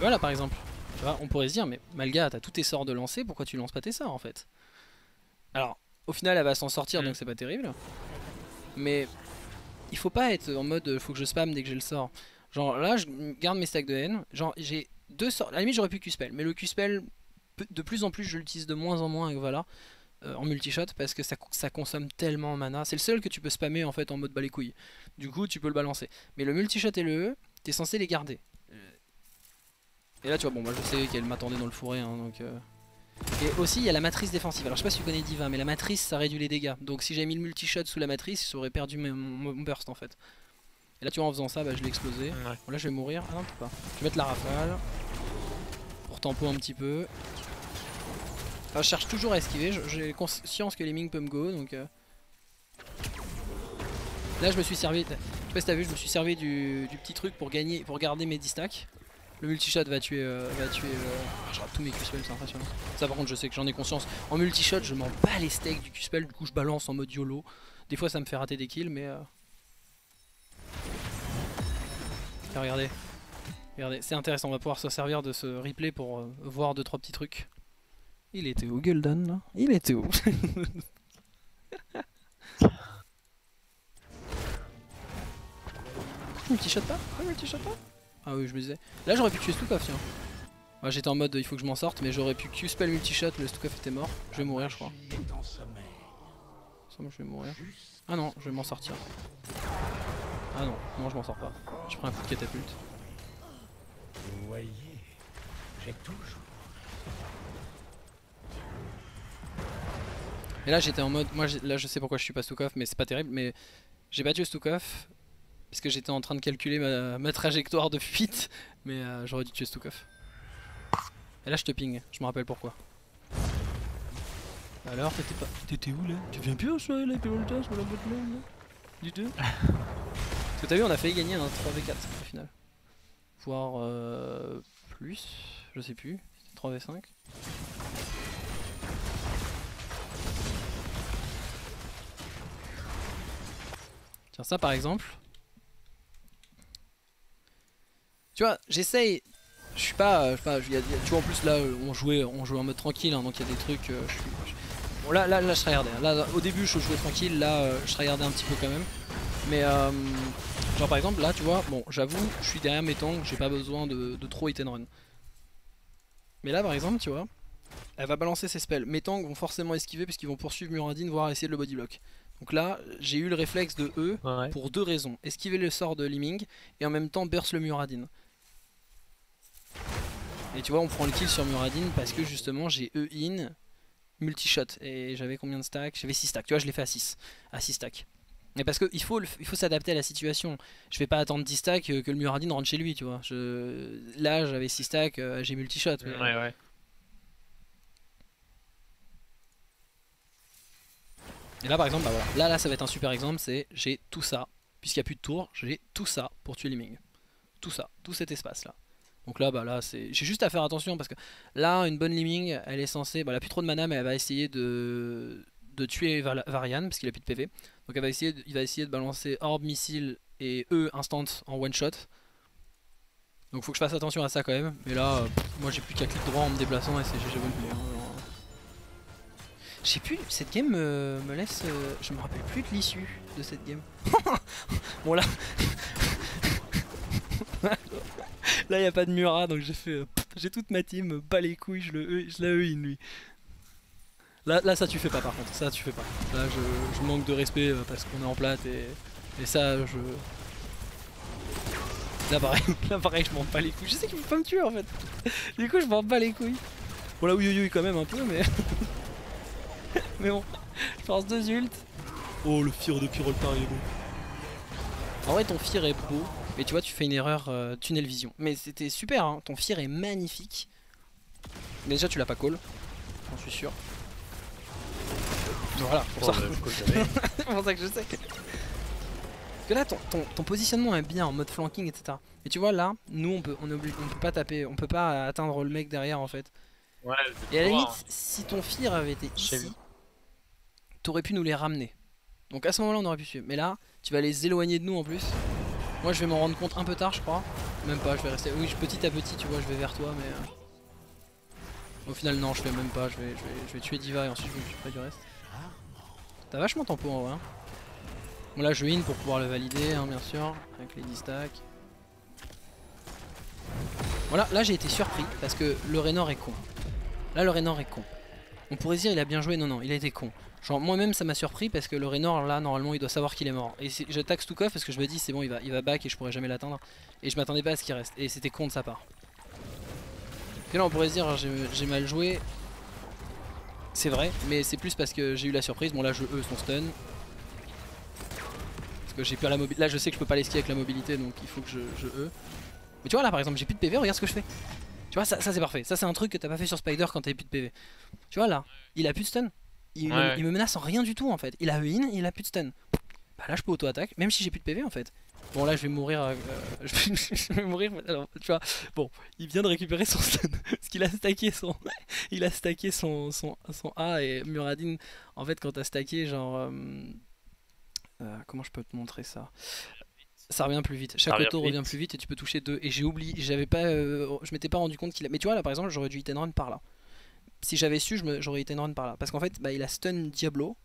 Voilà par exemple, tu vois, on pourrait se dire mais Malga t'as tous tes sorts de lancer, pourquoi tu lances pas tes sorts en fait? Alors au final elle va s'en sortir donc c'est pas terrible. Mais il faut pas être en mode faut que je spam dès que j'ai le sort. Genre là je garde mes stacks de haine, genre j'ai deux sorts, à la limite j'aurais pu Q-spell. Mais le Q-spell de plus en plus je l'utilise de moins en moins avec Valla euh, en multi-shot parce que ça, ça consomme tellement mana. C'est le seul que tu peux spammer en fait en mode bas les couilles. Du coup tu peux le balancer. Mais le multi-shot et le E, t'es censé les garder. Et là tu vois bon moi je sais qu'elle m'attendait dans le fourré hein, donc euh... Et aussi il y a la matrice défensive. Alors je sais pas si tu connais D.Va mais la matrice ça réduit les dégâts. Donc si j'avais mis le multi-shot sous la matrice j'aurais perdu mon, mon burst en fait. Et là tu vois en faisant ça bah je l'ai explosé. Ouais. Bon là je vais mourir. Ah non peut pas. Je vais mettre la rafale. Pour tempo un petit peu. Enfin je cherche toujours à esquiver. J'ai conscience que les Li-Ming peut me go donc euh... Là je me suis servi. Je sais pas si t'as vu je me suis servi du, du petit truc pour gagner, pour garder mes dix stacks. Le multishot va tuer, euh, va tuer euh... je rate tous mes Q-spells, c'est impressionnant. Ça par contre je sais que j'en ai conscience. En multishot je m'en bats les steaks du Q-spell, du coup je balance en mode YOLO. Des fois ça me fait rater des kills mais... Euh... Tiens, regardez, regardez, c'est intéressant, on va pouvoir se servir de ce replay pour euh, voir deux trois petits trucs. Il était où Gul'dan là? Il était où? Multishot pas? Ah, multishot pas? Ah oui, je me disais. Là j'aurais pu tuer Stukov, tiens. Ouais, j'étais en mode il faut que je m'en sorte, mais j'aurais pu Q-spell multishot, mais le Stukov était mort. Je vais mourir, je crois. Je vais mourir. Ah non, je vais m'en sortir. Ah non, non, je m'en sors pas. Je prends un coup de catapulte. Vous voyez, j'ai toujours. Et là j'étais en mode. Moi là je sais pourquoi je suis pas Stukov, mais c'est pas terrible, mais j'ai battu Stukov. Parce que j'étais en train de calculer ma, ma trajectoire de fuite, mais euh, j'aurais dû tuer Stukov. Et là je te ping, je me rappelle pourquoi. Alors t'étais pas... T'étais où là? Tu viens plus au soir là, Pyroltar, sur la botte là, là du tout. Parce que t'as vu, on a failli gagner un trois v quatre au final. Voire euh, plus, je sais plus, trois v cinq. Tiens ça par exemple. Tu vois, j'essaye, je suis pas, je sais pas, y a, y a, tu vois en plus là on jouait, on jouait en mode tranquille hein, donc il y a des trucs, euh, je suis, je... bon là, là, là je regardais, hein. Là au début je jouais tranquille, là euh, je regardais un petit peu quand même, mais euh, genre par exemple là tu vois, bon j'avoue je suis derrière mes tanks, j'ai pas besoin de, de trop hit and run, mais là par exemple tu vois, elle va balancer ses spells, mes tanks vont forcément esquiver puisqu'ils vont poursuivre Muradin voire essayer de le bodyblock. Donc là, j'ai eu le réflexe de E ouais. Pour deux raisons, esquiver le sort de Li-Ming et en même temps burst le Muradin. Et tu vois on prend le kill sur Muradin parce que justement j'ai E in multishot et j'avais combien de stacks? J'avais six stacks, tu vois je l'ai fait à six. À six stacks. Mais parce qu'il faut, il faut s'adapter à la situation. Je vais pas attendre dix stacks que le Muradin rentre chez lui tu vois. Je... Là j'avais six stacks, j'ai multishot. Mais... Ouais ouais. Et là par exemple bah voilà, là là ça va être un super exemple, c'est j'ai tout ça. Puisqu'il n'y a plus de tour, j'ai tout ça pour tuer Li-Ming. Tout ça, tout cet espace là. Donc là, bah là j'ai juste à faire attention parce que là, une bonne Li-Ming, elle est censée, bah, elle a plus trop de mana, mais elle va essayer de, de tuer Varian parce qu'il a plus de P V. Donc elle va essayer de... il va essayer de balancer Orb, Missile et E instant en one shot. Donc faut que je fasse attention à ça quand même. Mais là, euh, moi j'ai plus qu'à clic droit en me déplaçant et c'est G G bon play. Je sais plus, cette game euh, me laisse, euh, je me rappelle plus de l'issue de cette game. Bon là... Là il n'y a pas de Murat donc j'ai fait euh, j'ai toute ma team, euh, bas les couilles, je le je la E in lui. Là, là ça tu fais pas par contre, ça tu fais pas. Là je, je manque de respect euh, parce qu'on est en plate et, et ça je... Là pareil, là, pareil je m'en bats les couilles, je sais qu'il ne faut pas me tuer en fait. Du coup je m'en bats les couilles. Bon là oui oui oui quand même un peu mais... Mais bon, je force deux ults. Oh le fire de Pyroltar il est beau. En vrai ton fire est beau. Et tu vois tu fais une erreur euh, tunnel vision. Mais c'était super hein, ton fire est magnifique. Mais déjà tu l'as pas call, j'en suis sûr. Voilà, pour oh, ça. C'est pour ça que je sais que... Parce que là ton, ton, ton positionnement est bien en mode flanking etc. Et tu vois là, nous on peut, on oublie, on peut pas taper, on peut pas atteindre le mec derrière en fait. Ouais, et à la limite, hein. Si ton fire avait été ici, t'aurais pu nous les ramener. Donc à ce moment là on aurait pu suivre. Mais là, tu vas les éloigner de nous en plus. Moi je vais m'en rendre compte un peu tard je crois. Même pas, je vais rester... Oui, petit à petit, tu vois, je vais vers toi, mais... Au final, non, je vais même pas, je vais, je vais, je vais tuer D.Va et ensuite je m'occuperai du reste. T'as vachement tempo en vrai. Bon là, je win pour pouvoir le valider, hein, bien sûr, avec les dix stacks. Voilà, là j'ai été surpris, parce que le Raynor est con. Là le Raynor est con. On pourrait se dire il a bien joué, non non, il a été con. Genre moi-même ça m'a surpris parce que le Raynor là normalement il doit savoir qu'il est mort. Et j'attaque Stukov parce que je me dis c'est bon il va, il va back et je pourrais jamais l'atteindre. Et je m'attendais pas à ce qu'il reste. Et c'était con de sa part. Et là on pourrait se dire j'ai mal joué. C'est vrai, mais c'est plus parce que j'ai eu la surprise. Bon là je E son stun. Parce que j'ai peur la mobilité. Là je sais que je peux pas l'esquiver avec la mobilité donc il faut que je, je E. Mais tu vois là par exemple j'ai plus de P V, regarde ce que je fais. Tu vois, ça, ça c'est parfait. Ça, c'est un truc que t'as pas fait sur Spider quand t'avais plus de P V. Tu vois, là, il a plus de stun. Il, ouais. il me menace en rien du tout, en fait. Il a E in, il a plus de stun. Bah là, je peux auto-attaque, même si j'ai plus de P V, en fait. Bon là je vais mourir, euh, je, vais, je vais mourir, alors tu vois, bon, il vient de récupérer son stun, parce qu'il a stacké son, il a stacké son, son, son A, et Muradin, en fait quand t'as stacké, genre, euh, euh, comment je peux te montrer ça? Ça revient plus vite, chaque auto revient plus vite et tu peux toucher deux, et j'ai oublié, j'avais pas, euh, je m'étais pas rendu compte qu'il a, mais tu vois là par exemple j'aurais dû hit and run par là, si j'avais su j'aurais hit and run par là, parce qu'en fait bah, il a stun Diablo,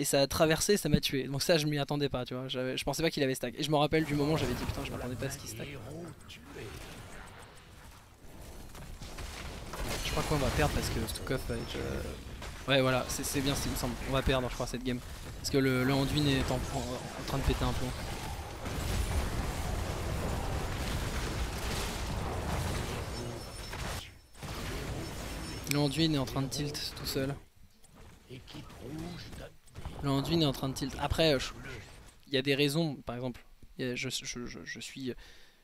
et ça a traversé et ça m'a tué. Donc ça je m'y attendais pas, tu vois. Je pensais pas qu'il avait stack. Et je me rappelle du moment où j'avais dit putain je m'attendais pas à ce qu'il stack. Je crois qu'on va perdre parce que Stukov va être... Euh... Ouais voilà, c'est bien ce qu'il me semble. On va perdre je crois cette game. Parce que le, le Anduin est en, en, en train de péter un plomb. Le Anduin est en train de tilt tout seul. Le Anduin est en train de tilt. Après, il y a des raisons, par exemple, je, je, je, je suis,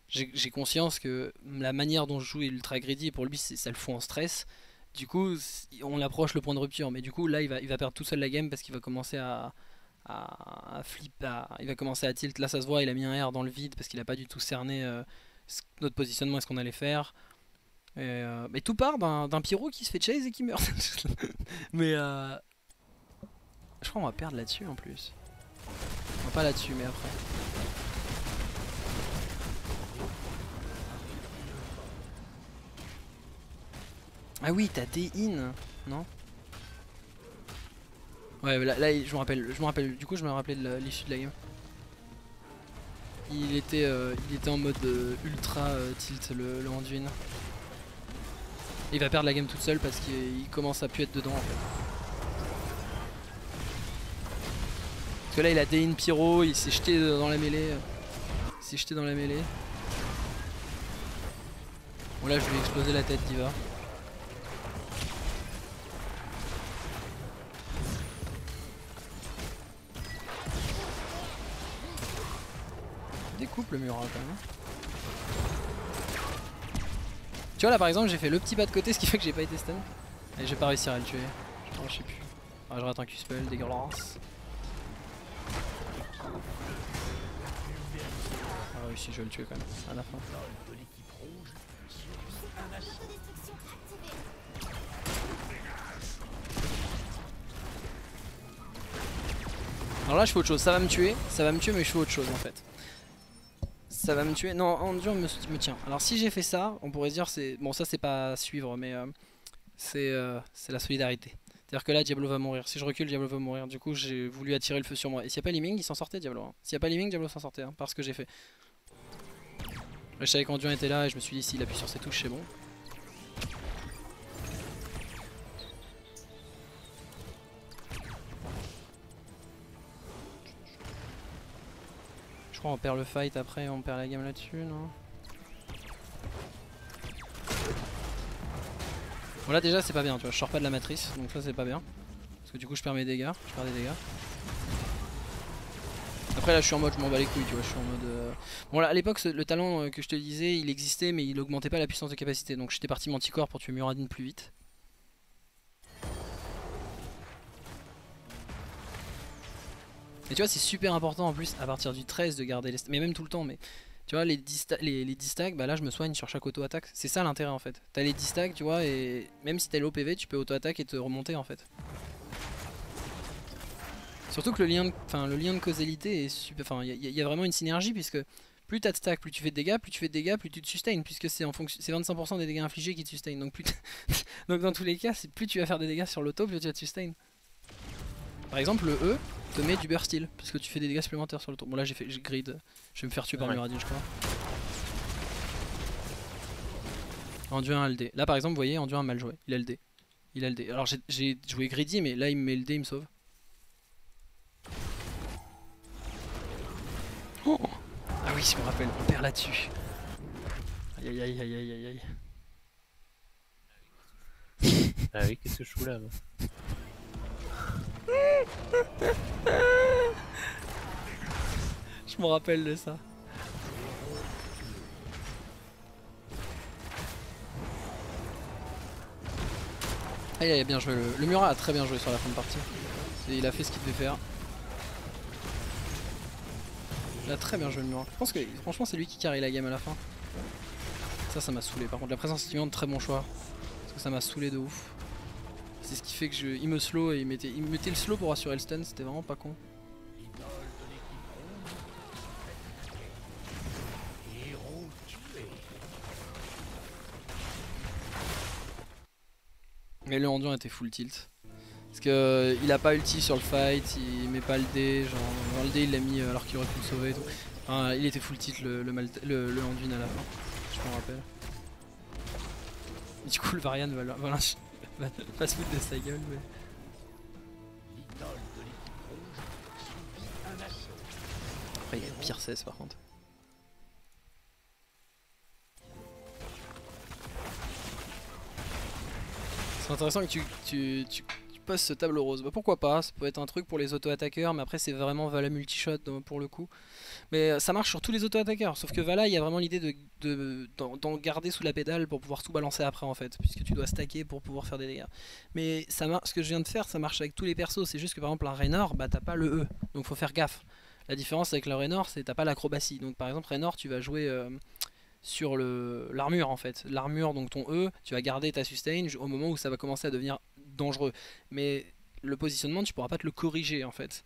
j'ai conscience que la manière dont je joue est ultra greedy et pour lui, ça le fout en stress. Du coup, on approche le point de rupture, mais du coup, là, il va, il va perdre tout seul la game parce qu'il va commencer à, à, à flipper, il va commencer à tilt. Là, ça se voit, il a mis un R dans le vide parce qu'il a pas du tout cerné euh, notre positionnement et ce qu'on allait faire. Et, euh, mais tout part d'un pyro qui se fait chase et qui meurt. mais euh, je crois qu'on va perdre là-dessus en plus. Enfin, pas là-dessus, mais après. Ah oui, t'as des in, non? Ouais, là, là je me rappelle, je me rappelle. Du coup, je me rappelais de l'issue de la game. Il était, euh, il était en mode euh, ultra euh, tilt le, le Anduin. Il va perdre la game toute seule parce qu'il commence à pu être dedans en fait. Parce que là il a D-in pyro, il s'est jeté dans la mêlée. Il s'est jeté dans la mêlée. Bon là je lui ai explosé la tête D.Va. Découpe le mur hein, quand même. Tu vois là par exemple j'ai fait le petit pas de côté ce qui fait que j'ai pas été stun. Et j'ai pas réussi à le tuer. Je sais plus. Ah je rate un Q-spell dégueulasse. Ah oui si je vais le tuer quand même à la fin. Alors là je fais autre chose, ça va me tuer, ça va me tuer mais je fais autre chose en fait. Ça va me tuer, non Anduin me, me tient. Alors si j'ai fait ça, on pourrait dire c'est... Bon ça c'est pas à suivre mais euh, c'est euh, la solidarité. C'est-à-dire que là Diablo va mourir, si je recule Diablo va mourir, du coup j'ai voulu attirer le feu sur moi. Et s'il n'y a pas Li-Ming, il s'en sortait Diablo. Hein. S'il n'y a pas Li-Ming, Diablo s'en sortait, hein, parce que j'ai fait. Je savais qu'Anduin était là et je me suis dit s'il appuie sur ses touches c'est bon. Je crois qu'on perd le fight après, on perd la game là-dessus, non? Bon là déjà c'est pas bien tu vois, je sors pas de la matrice donc ça c'est pas bien. Parce que du coup je perds mes dégâts, je perds des dégâts. Après là je suis en mode je m'en bats les couilles tu vois, je suis en mode... Euh... Bon là à l'époque le talent que je te disais il existait mais il augmentait pas la puissance de capacité donc j'étais parti Manticore pour tuer Muradin plus vite. Et tu vois c'est super important en plus à partir du treize de garder les... mais même tout le temps mais... Tu vois, les dix stacks, bah là je me soigne sur chaque auto-attaque. C'est ça l'intérêt en fait. T'as les dix stacks, tu vois, et même si t'as le P V, tu peux auto-attaque et te remonter en fait. Surtout que le lien de, enfin, le lien de causalité est super. Enfin, il y, y a vraiment une synergie puisque plus t'as de stacks, plus tu fais de dégâts, plus tu fais de dégâts, plus tu te sustaines. Puisque c'est vingt-cinq pour cent des dégâts infligés qui te sustainent. Donc, plus donc dans tous les cas, plus tu vas faire des dégâts sur l'auto, plus tu vas te sustain. Par exemple, le E te met du burst heal parce que tu fais des dégâts supplémentaires sur le tour. Bon, là j'ai fait grid, je vais me faire tuer par ouais. Muradin, je crois. Anduin a le D. Là par exemple, vous voyez, Anduin a mal joué. Il a le D. Il a le D. Alors j'ai joué greedy, mais là il me met le D, il me sauve. Oh ah oui, je me rappelle, on perd là-dessus. Aïe aïe aïe aïe aïe aïe. Ah oui, qu'est-ce que je fous là, là je me rappelle de ça. Ah, il a bien joué. Le, le Murat a très bien joué sur la fin de partie. Il a fait ce qu'il devait faire. Il a très bien joué le mur. Je pense que franchement c'est lui qui carry la game à la fin. Ça, ça m'a saoulé. Par contre la présence de très bon choix. Parce que ça m'a saoulé de ouf. C'est ce qui fait que je... il me slow et il mettait, il mettait le slow pour assurer le stun, c'était vraiment pas con. Mais le Anduin était full tilt. Parce que euh, il a pas ulti sur le fight, il met pas le dé, genre dans le dé il l'a mis alors qu'il aurait pu le sauver et tout. Enfin, il était full tilt le, le, le, le Anduin à la fin, je m'en rappelle. Du coup le Varian va, va, va, va se foutre de sa gueule mais... Après il y a pire seize par contre. C'est intéressant que tu, tu, tu, tu passes ce tableau rose. Bah pourquoi pas, ça peut être un truc pour les auto-attaqueurs, mais après c'est vraiment Valla multi-shot pour le coup. Mais ça marche sur tous les auto-attaqueurs, sauf que Valla, il y a vraiment l'idée de, de, d'en garder sous la pédale pour pouvoir tout balancer après en fait, puisque tu dois stacker pour pouvoir faire des dégâts. Mais ça ce que je viens de faire, ça marche avec tous les persos, c'est juste que par exemple un Raynor, bah t'as pas le E, donc faut faire gaffe. La différence avec le Raynor, c'est que t'as pas l'acrobatie, donc par exemple Raynor, tu vas jouer... Euh, sur l'armure en fait, l'armure donc ton E, tu vas garder ta sustain au moment où ça va commencer à devenir dangereux. Mais le positionnement tu pourras pas te le corriger en fait.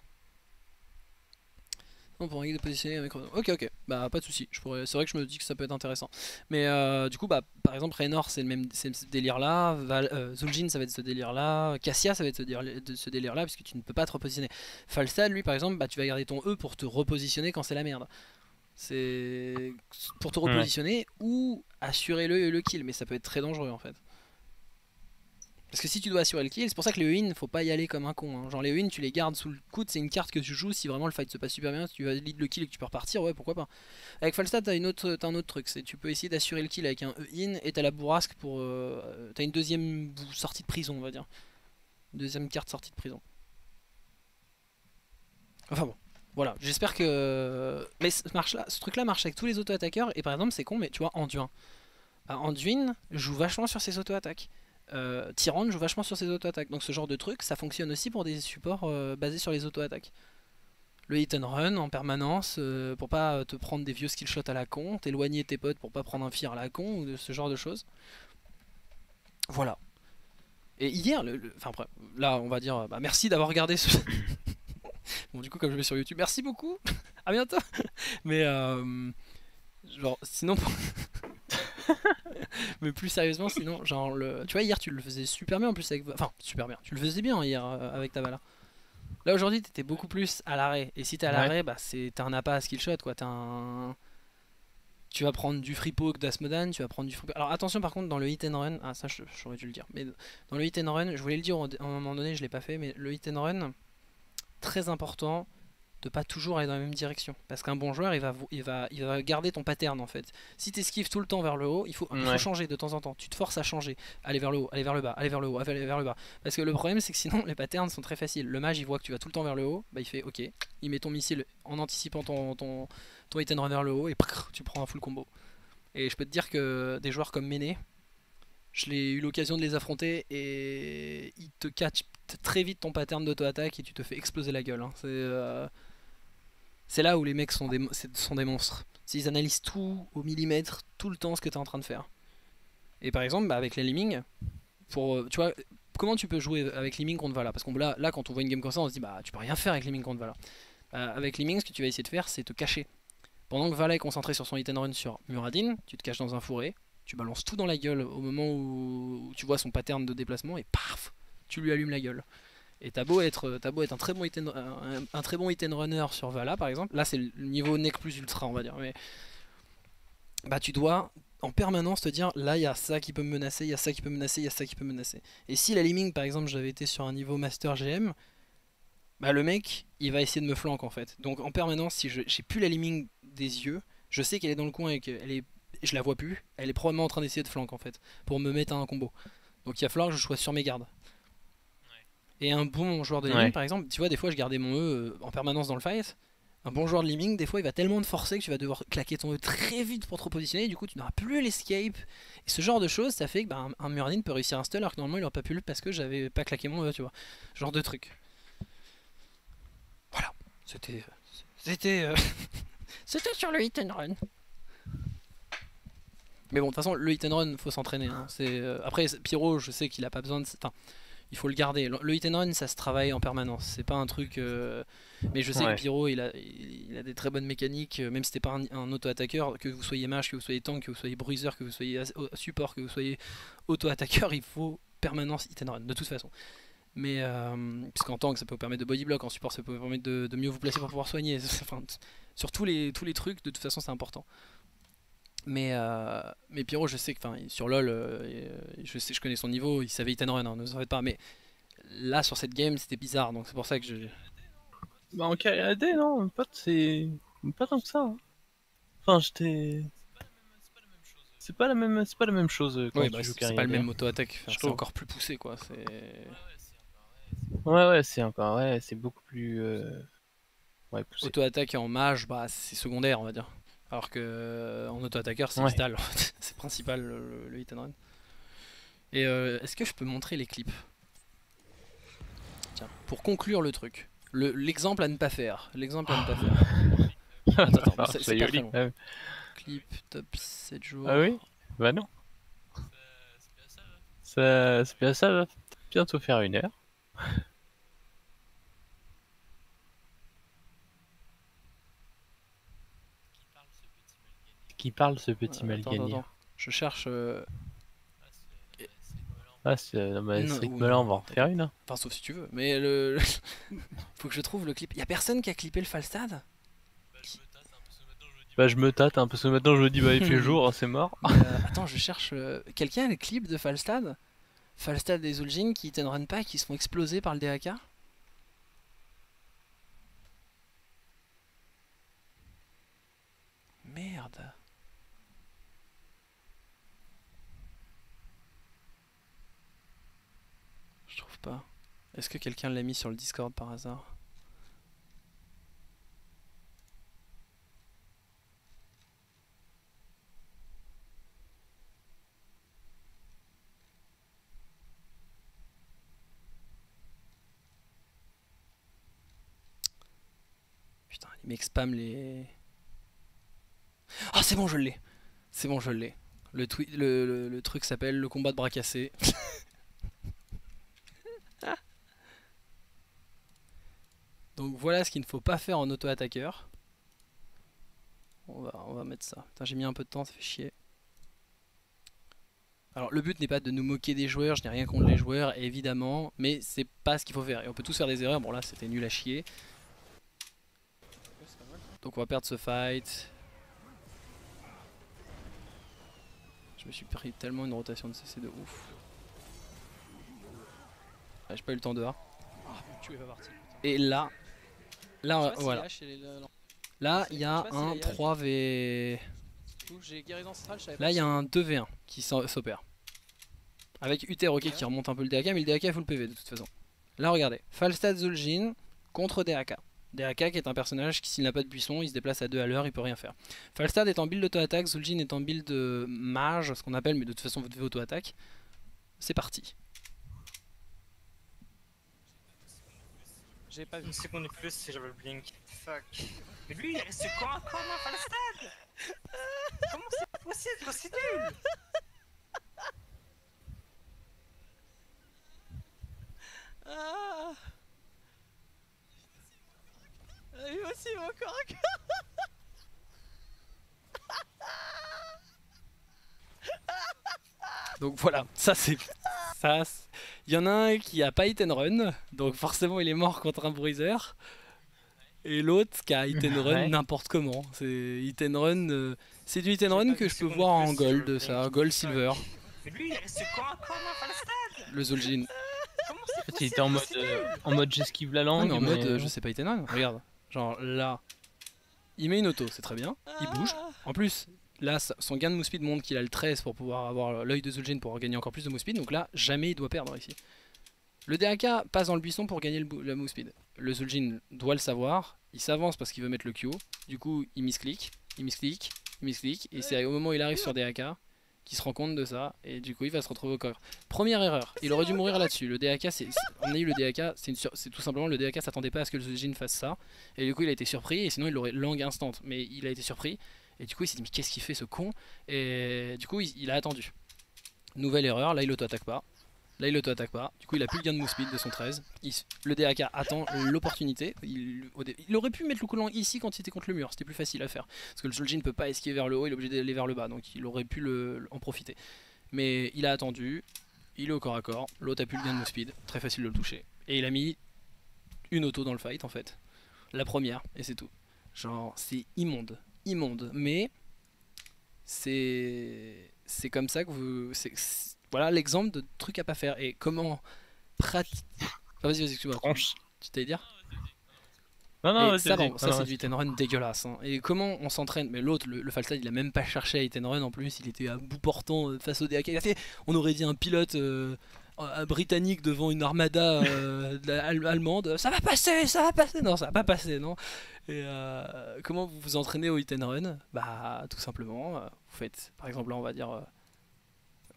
On pourra de positionner avec... Ok ok, bah pas de soucis, pourrais... c'est vrai que je me dis que ça peut être intéressant. Mais euh, du coup bah par exemple Raynor c'est le même ce délire là, Val... euh, Zul'jin ça va être ce délire là, Cassia ça va être ce délire, ce délire là puisque tu ne peux pas te repositionner. Falstad lui par exemple bah tu vas garder ton E pour te repositionner quand c'est la merde. C'est pour te repositionner mmh. ou assurer le, le kill, mais ça peut être très dangereux en fait. Parce que si tu dois assurer le kill, c'est pour ça que les E-in, faut pas y aller comme un con. Hein. Genre les E-in, tu les gardes sous le coude, c'est une carte que tu joues si vraiment le fight se passe super bien, si tu valides le kill et que tu peux repartir, ouais pourquoi pas. Avec Falstad, t'as une autre, t'as un autre truc, c'est tu peux essayer d'assurer le kill avec un E-in et t'as la bourrasque pour. Euh, t'as une deuxième sortie de prison, on va dire. Deuxième carte sortie de prison. Enfin bon. Voilà, j'espère que... Mais ce, ce truc-là marche avec tous les auto-attaqueurs, et par exemple, c'est con, mais tu vois, Anduin. Bah, Anduin joue vachement sur ses auto-attaques. Euh, Tyrande joue vachement sur ses auto-attaques. Donc ce genre de truc, ça fonctionne aussi pour des supports euh, basés sur les auto-attaques. Le hit and run en permanence, euh, pour pas te prendre des vieux skill shots à la con, t'éloigner tes potes pour pas prendre un fear à la con, ou de ce genre de choses. Voilà. Et hier, le, le... enfin bref, là, on va dire, bah, merci d'avoir regardé ce... Bon du coup comme je vais sur YouTube, merci beaucoup, à bientôt. Mais euh, genre sinon, mais plus sérieusement sinon genre le, tu vois hier tu le faisais super bien en plus avec, enfin super bien, tu le faisais bien hier euh, avec ta Valla. Là aujourd'hui t'étais beaucoup plus à l'arrêt et si t'es à l'arrêt ouais. bah c'est t'as un appât à skill shot quoi, t'as un, tu vas prendre du free poke d'Asmodan, tu vas prendre du free poke. Alors attention par contre dans le hit and run, ah ça j'aurais dû le dire, mais dans le hit and run, je voulais le dire à un moment donné je l'ai pas fait, mais le hit and run très important de pas toujours aller dans la même direction parce qu'un bon joueur il va, il, va, il va garder ton pattern en fait. Si tu esquives tout le temps vers le haut, il faut, ouais. il faut changer de temps en temps, tu te forces à changer, aller vers le haut, aller vers le bas, aller vers le haut, aller vers le bas, parce que le problème c'est que sinon les patterns sont très faciles. Le mage il voit que tu vas tout le temps vers le haut, bah il fait ok, il met ton missile en anticipant ton, ton, ton hit and run vers le haut et prrr, tu prends un full combo. Et je peux te dire que des joueurs comme Méné, je l'ai eu l'occasion de les affronter et ils te catchent très vite ton pattern d'auto-attaque et tu te fais exploser la gueule. Hein. C'est euh... là où les mecs sont des, sont des monstres. Ils analysent tout au millimètre, tout le temps ce que tu es en train de faire. Et par exemple, bah, avec les Li-Ming, pour, tu vois, comment tu peux jouer avec Li-Ming contre Valla? Parce que là, là, quand on voit une game comme ça, on se dit bah tu peux rien faire avec Li-Ming contre Valla. Euh, avec Li-Ming, ce que tu vas essayer de faire, c'est te cacher. Pendant que Valla est concentré sur son hit and run sur Muradin, tu te caches dans un fourré, tu balances tout dans la gueule au moment où tu vois son pattern de déplacement et paf, tu lui allumes la gueule. Et t'as beau être, t'as beau être un, très bon hit and, un, un très bon hit and runner sur Valla par exemple, là c'est le niveau neck plus ultra on va dire, mais bah tu dois en permanence te dire là il y a ça qui peut me menacer, il y a ça qui peut me menacer, il y a ça qui peut me menacer. Et si la Li-Ming par exemple j'avais été sur un niveau master G M, bah le mec il va essayer de me flanquer en fait. Donc en permanence si j'ai plus la Li-Ming des yeux, je sais qu'elle est dans le coin et qu'elle est, je la vois plus, elle est probablement en train d'essayer de flanquer en fait, pour me mettre à un combo. Donc il va falloir que je sois sur mes gardes. Et un bon joueur de Li-Ming ouais. par exemple, tu vois des fois je gardais mon E en permanence dans le fight. Un bon joueur de Li-Ming des fois il va tellement te forcer que tu vas devoir claquer ton E très vite pour te repositionner et du coup tu n'auras plus l'escape. Et ce genre de choses ça fait que bah, un Muradin peut réussir un stun alors que normalement il n'aurait pas pu le parce que j'avais pas claqué mon E tu vois. Genre de truc. Voilà. C'était... C'était... Euh... C'était sur le hit and run. Mais bon, de toute façon, le hit and run, faut s'entraîner. Hein. Euh... Après, Pyro, je sais qu'il a pas besoin de. Enfin, il faut le garder. Le hit and run, ça se travaille en permanence. C'est pas un truc. Euh... Mais je sais ouais. que Pyro, il a, il a des très bonnes mécaniques. Même si t'es pas un, un auto-attaqueur, que vous soyez mage, que vous soyez tank, que vous soyez bruiser, que vous soyez support, que vous soyez auto-attaqueur, il faut permanence hit and run, de toute façon. Mais euh, puisqu'en tank ça peut vous permettre de bodyblock, en support ça peut vous permettre de, de mieux vous placer pour pouvoir soigner. Enfin, sur tous les, tous les trucs, de toute façon c'est important. Mais, euh, mais Pyro, je sais que sur LoL, euh, je, sais, je connais son niveau, il savait hit and run, hein, ne vous en faites pas. Mais là sur cette game c'était bizarre, donc c'est pour ça que je... Bah en carré A D non, pote, c'est pas tant que ça. Hein. Enfin j'étais... C'est pas la même c'est pas la même chose quand ouais, bah, c'est pas le même auto-attaque, enfin, c'est encore plus poussé quoi. Ouais ouais c'est encore ouais c'est beaucoup plus euh... ouais, auto-attaque en mage bah c'est secondaire on va dire. Alors que euh, en auto-attaqueur c'est vital, ouais. C'est principal le, le hit and run. Et euh, est-ce que je peux montrer les clips? Tiens, pour conclure le truc. L'exemple le, à ne pas faire. L'exemple à ne pas faire. Attends, attends, c'est pas très long. Ouais. Clip top sept jours. Ah oui? Bah non. Ça, c'est bien ça, va bientôt faire une heure. Qui parle ce petit mal gagné? Je cherche. Euh... Ah, c'est euh, bah, ce rythme-là, on va en refaire une. Hein. Enfin, sauf si tu veux, mais le. Faut que je trouve le clip. Y'a personne qui a clippé le Falstad? Bah, je me tâte un peu, maintenant, bah, je me tâte un peu, parce que maintenant je me dis, bah, il fait jour, hein, c'est mort. Euh, attends, je cherche. Euh... Quelqu'un a le clip de Falstad? Falstad et Zul'jin qui hit and run pas, qui se font exploser par le D A K. Merde. Je trouve pas. Est-ce que quelqu'un l'a mis sur le Discord par hasard? Putain, il m'expam les... Ah, c'est bon, je l'ai. C'est bon, je l'ai. Le, le, le, le truc s'appelle le combat de bras cassés. Donc voilà ce qu'il ne faut pas faire en auto-attaqueur. On va, on va mettre ça. Putain, j'ai mis un peu de temps, ça fait chier. Alors le but n'est pas de nous moquer des joueurs, je n'ai rien contre les joueurs, évidemment. Mais c'est pas ce qu'il faut faire. Et on peut tous faire des erreurs. Bon là, c'était nul à chier. Donc on va perdre ce fight. Je me suis pris tellement une rotation de C C de ouf. Ah, j'ai pas eu le temps de A. Et là... Là, voilà. Là, il y a un trois v... Là, il y a un deux v un qui s'opère. Avec Uther, ok, qui remonte un peu le D A K, mais le D A K full P V de toute façon. Là, regardez. Falstad Zul'jin contre D A K. D A K qui est un personnage qui, s'il n'a pas de buisson, il se déplace à deux à l'heure, il peut rien faire. Falstad est en build d'auto-attaque, Zul'jin est en build mage, ce qu'on appelle, mais de toute façon, vous devez auto-attaque. C'est parti. J'ai pas vu. Une seconde de plus si j'avais le blink. Fuck. Mais lui il est resté corps à corps dans Falstad. Comment c'est possible? C'est nul. Ah. Lui aussi il va corps à corps. Donc voilà, ça c'est... Ça, il y en a un qui a pas hit and run, donc forcément il est mort contre un bruiser. Et l'autre qui a hit and run ouais. n'importe comment. C'est hit and run, euh, c'est du hit and run que je peux voir en gold, ça, gold silver. Mais lui, il est resté quoi, quoi, non, le Zul'jin. Il était en mode, euh, en mode j'esquive la langue. Non, mais en mais... mode euh, je sais pas hit and run. Regarde, genre là, il met une auto, c'est très bien. Il bouge. En plus. Là, son gain de move speed montre qu'il a le treize pour pouvoir avoir l'œil de Zul'jin pour gagner encore plus de move speed. Donc là, jamais il doit perdre ici. Le D A K passe dans le buisson pour gagner le, le move speed. Le Zul'jin doit le savoir. Il s'avance parce qu'il veut mettre le Q O. Du coup, il misclick, il misclick, il misclick. Et c'est au moment où il arrive sur D A K qui se rend compte de ça et du coup il va se retrouver au corps. Première erreur, il aurait dû mourir là-dessus. Le D A K, c'est, on a eu le D A K, c'est sur... tout simplement le D A K s'attendait pas à ce que le Zul'jin fasse ça et du coup il a été surpris et sinon il l'aurait langue instant. Mais il a été surpris et du coup il s'est dit mais qu'est-ce qu'il fait ce con, et du coup il, il a attendu. Nouvelle erreur, là il auto-attaque pas. Là il auto-attaque pas, du coup il a plus le gain de move speed de son treize. Il, le D A K attend l'opportunité. Il, il aurait pu mettre le coulant ici quand il était contre le mur, c'était plus facile à faire. Parce que le Zul'jin ne peut pas esquiver vers le haut, il est obligé d'aller vers le bas, donc il aurait pu le, en profiter. Mais il a attendu, il est au corps à corps, l'autre a plus le gain de move speed, très facile de le toucher. Et il a mis une auto dans le fight en fait. La première, et c'est tout. Genre c'est immonde, immonde, mais c'est comme ça que vous... C est, c est, voilà l'exemple de trucs à pas faire et comment pratiquer. Ah, vas-y, vas-y, tu vois. Tu t'allais dire? Non, non, vas-y. Ça, vas ça, ça c'est du hit and run dégueulasse. Hein. Et comment on s'entraîne? Mais l'autre, le, le Falstad, il a même pas cherché à hit and run en plus. Il était à bout portant face au D A K. Il a fait, on aurait dit un pilote euh, euh, britannique devant une armada euh, allemande. Ça va passer, ça va passer. Non, ça va pas passer, non. Et euh, comment vous vous entraînez au hit and run? Bah, tout simplement, vous faites, par exemple, là, on va dire. Euh,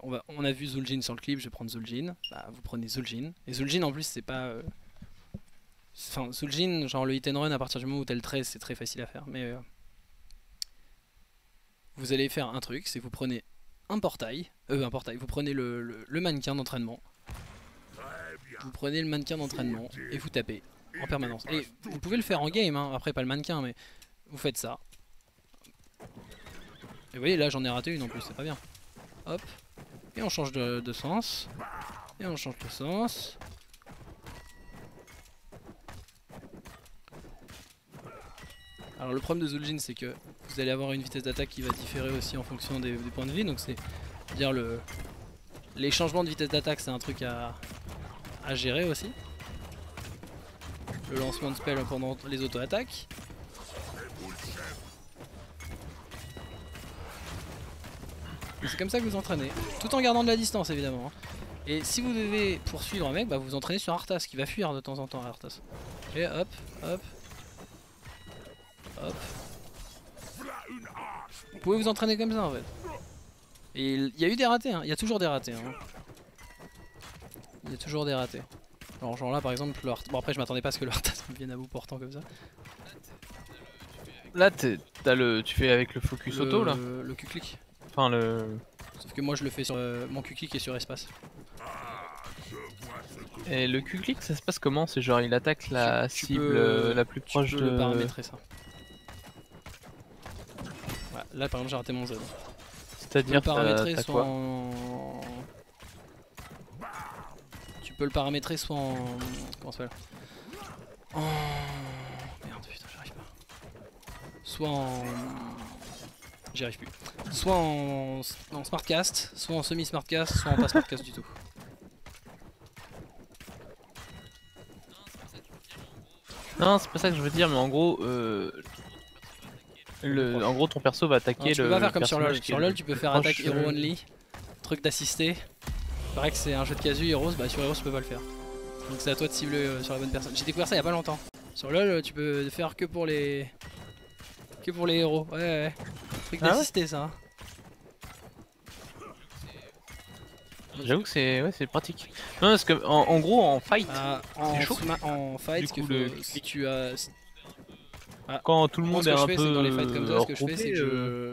On, va, on a vu Zul'jin sur le clip, je vais prendre Zul'jin. Bah, vous prenez Zul'jin. Et Zul'jin en plus, c'est pas. Euh... Enfin, Zul'jin, genre le hit and run à partir du moment où t'as le treize, c'est très facile à faire. Mais. Euh... Vous allez faire un truc, c'est que vous prenez un portail. Euh, un portail. Vous prenez le, le, le mannequin d'entraînement. Vous prenez le mannequin d'entraînement et vous tapez en permanence. Et vous pouvez le faire en game, hein. Après, pas le mannequin, mais vous faites ça. Et vous voyez, là j'en ai raté une en plus, c'est pas bien. Hop. Et on change de, de sens. Et on change de sens. Alors le problème de Zul'jin, c'est que vous allez avoir une vitesse d'attaque qui va différer aussi en fonction des, des points de vie. Donc c'est dire le les changements de vitesse d'attaque, c'est un truc à, à gérer aussi. Le lancement de spell pendant les auto-attaques. C'est comme ça que vous entraînez, tout en gardant de la distance évidemment. Et si vous devez poursuivre un mec, bah vous vous entraînez sur Arthas qui va fuir de temps en temps à Arthas. Et hop, hop, hop. Vous pouvez vous entraîner comme ça en fait. Et il y a eu des ratés, hein. Il y a toujours des ratés. Hein. Il y a toujours des ratés. Alors genre là par exemple, le Arthas... bon après je m'attendais pas à ce que le Arthas me vienne à bout portant comme ça. Là t'as le, tu fais avec le focus le... auto là. Le Q-click. Enfin le... Sauf que moi je le fais sur euh, mon Q-click et sur espace. Et le Q-click ça se passe comment? C'est genre il attaque la tu cible peux, euh, la plus proche tu peux de... le paramétrer ça. Voilà, là par exemple j'ai raté mon Z. C'est-à-dire paramétrer soit quoi en... Tu peux le paramétrer soit en... Comment ça s'appelle en... Merde putain j'arrive pas. Soit en... J'y arrive plus. Soit en, en smartcast, soit en semi-smartcast, soit en pas smartcast du tout. Non, c'est pas ça que je veux dire, mais en gros, euh, le, en gros ton perso va attaquer non, le. Tu peux pas faire comme sur LoL. Sur LoL, tu peux faire attaque hero only, truc d'assister. Pareil que c'est un jeu de casu heroes, bah sur heroes tu peux pas le faire. Donc c'est à toi de cibler sur la bonne personne. J'ai découvert ça il y a pas longtemps. Sur LoL, tu peux faire que pour les, que pour les héros. Ouais ouais. Truc d'assister ça. J'avoue que c'est ouais, pratique. Non, parce que en, en gros, en fight, ah, c'est chaud. En fight, ce que, le... si tu as. Ah, quand tout le monde est un peu. Dans les fights comme ça, ce que je fais, c'est que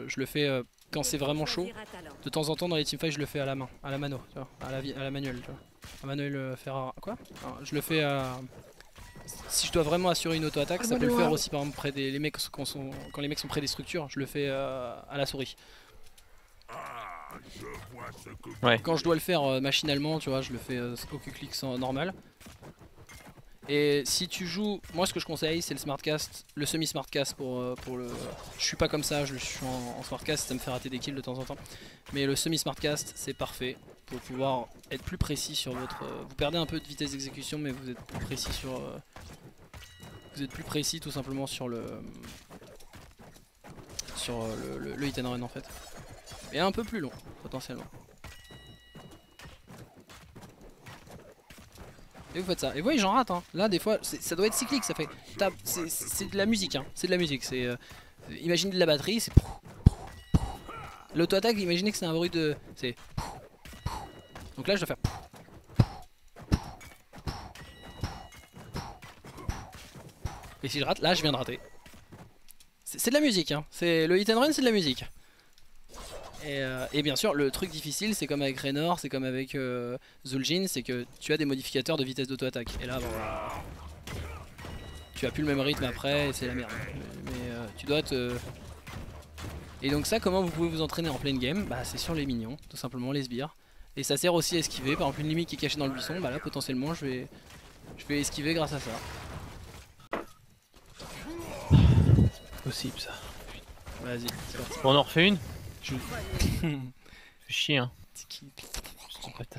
je, je le fais euh, quand c'est vraiment chaud. De temps en temps, dans les teamfights, je le fais à la main, à la mano, tu vois, à, la, à la manuelle. Tu vois. À manuel euh, Ferrara. Quoi non, je le fais à. Euh, si je dois vraiment assurer une auto-attaque, ah, ça peut le faire aussi par exemple près des les mecs quand, sont, quand les mecs sont près des structures, je le fais euh, à la souris. Ouais. Quand je dois le faire euh, machinalement, tu vois, je le fais euh, au Q-click sans normal. Et si tu joues, moi ce que je conseille c'est le smartcast, le semi-smartcast pour, euh, pour le... Je suis pas comme ça, je suis en, en smartcast, ça me fait rater des kills de temps en temps. Mais le semi-smartcast c'est parfait pour pouvoir être plus précis sur votre... Euh, vous perdez un peu de vitesse d'exécution mais vous êtes plus précis sur... Euh, vous êtes plus précis tout simplement sur le... Sur euh, le, le, le hit and run en fait. Et un peu plus long potentiellement. Et vous faites ça. Et vous voyez j'en rate hein. Là des fois ça doit être cyclique, ça fait. C'est de la musique hein. C'est de la musique. C'est euh, imagine de la batterie, c'est. L'auto-attaque, imaginez que c'est un bruit de... C'est... Donc là je dois faire... Et si je rate, là je viens de rater. C'est de la musique, hein. Le hit and run c'est de la musique. Et, euh, et bien sûr le truc difficile c'est comme avec Raynor, c'est comme avec euh, Zul'jin, c'est que tu as des modificateurs de vitesse d'auto-attaque. Et là bon, tu as plus le même rythme après et c'est la merde. Mais, mais euh, tu dois te... Et donc ça, comment vous pouvez vous entraîner en plein game? Bah c'est sur les minions, tout simplement, les sbires. Et ça sert aussi à esquiver, par exemple une limite qui est cachée dans le buisson, bah là potentiellement je vais, je vais esquiver grâce à ça. C'est possible ça. Vas-y, c'est parti. On en refait une? Je... Fais chier hein. C'est qui? C'est ton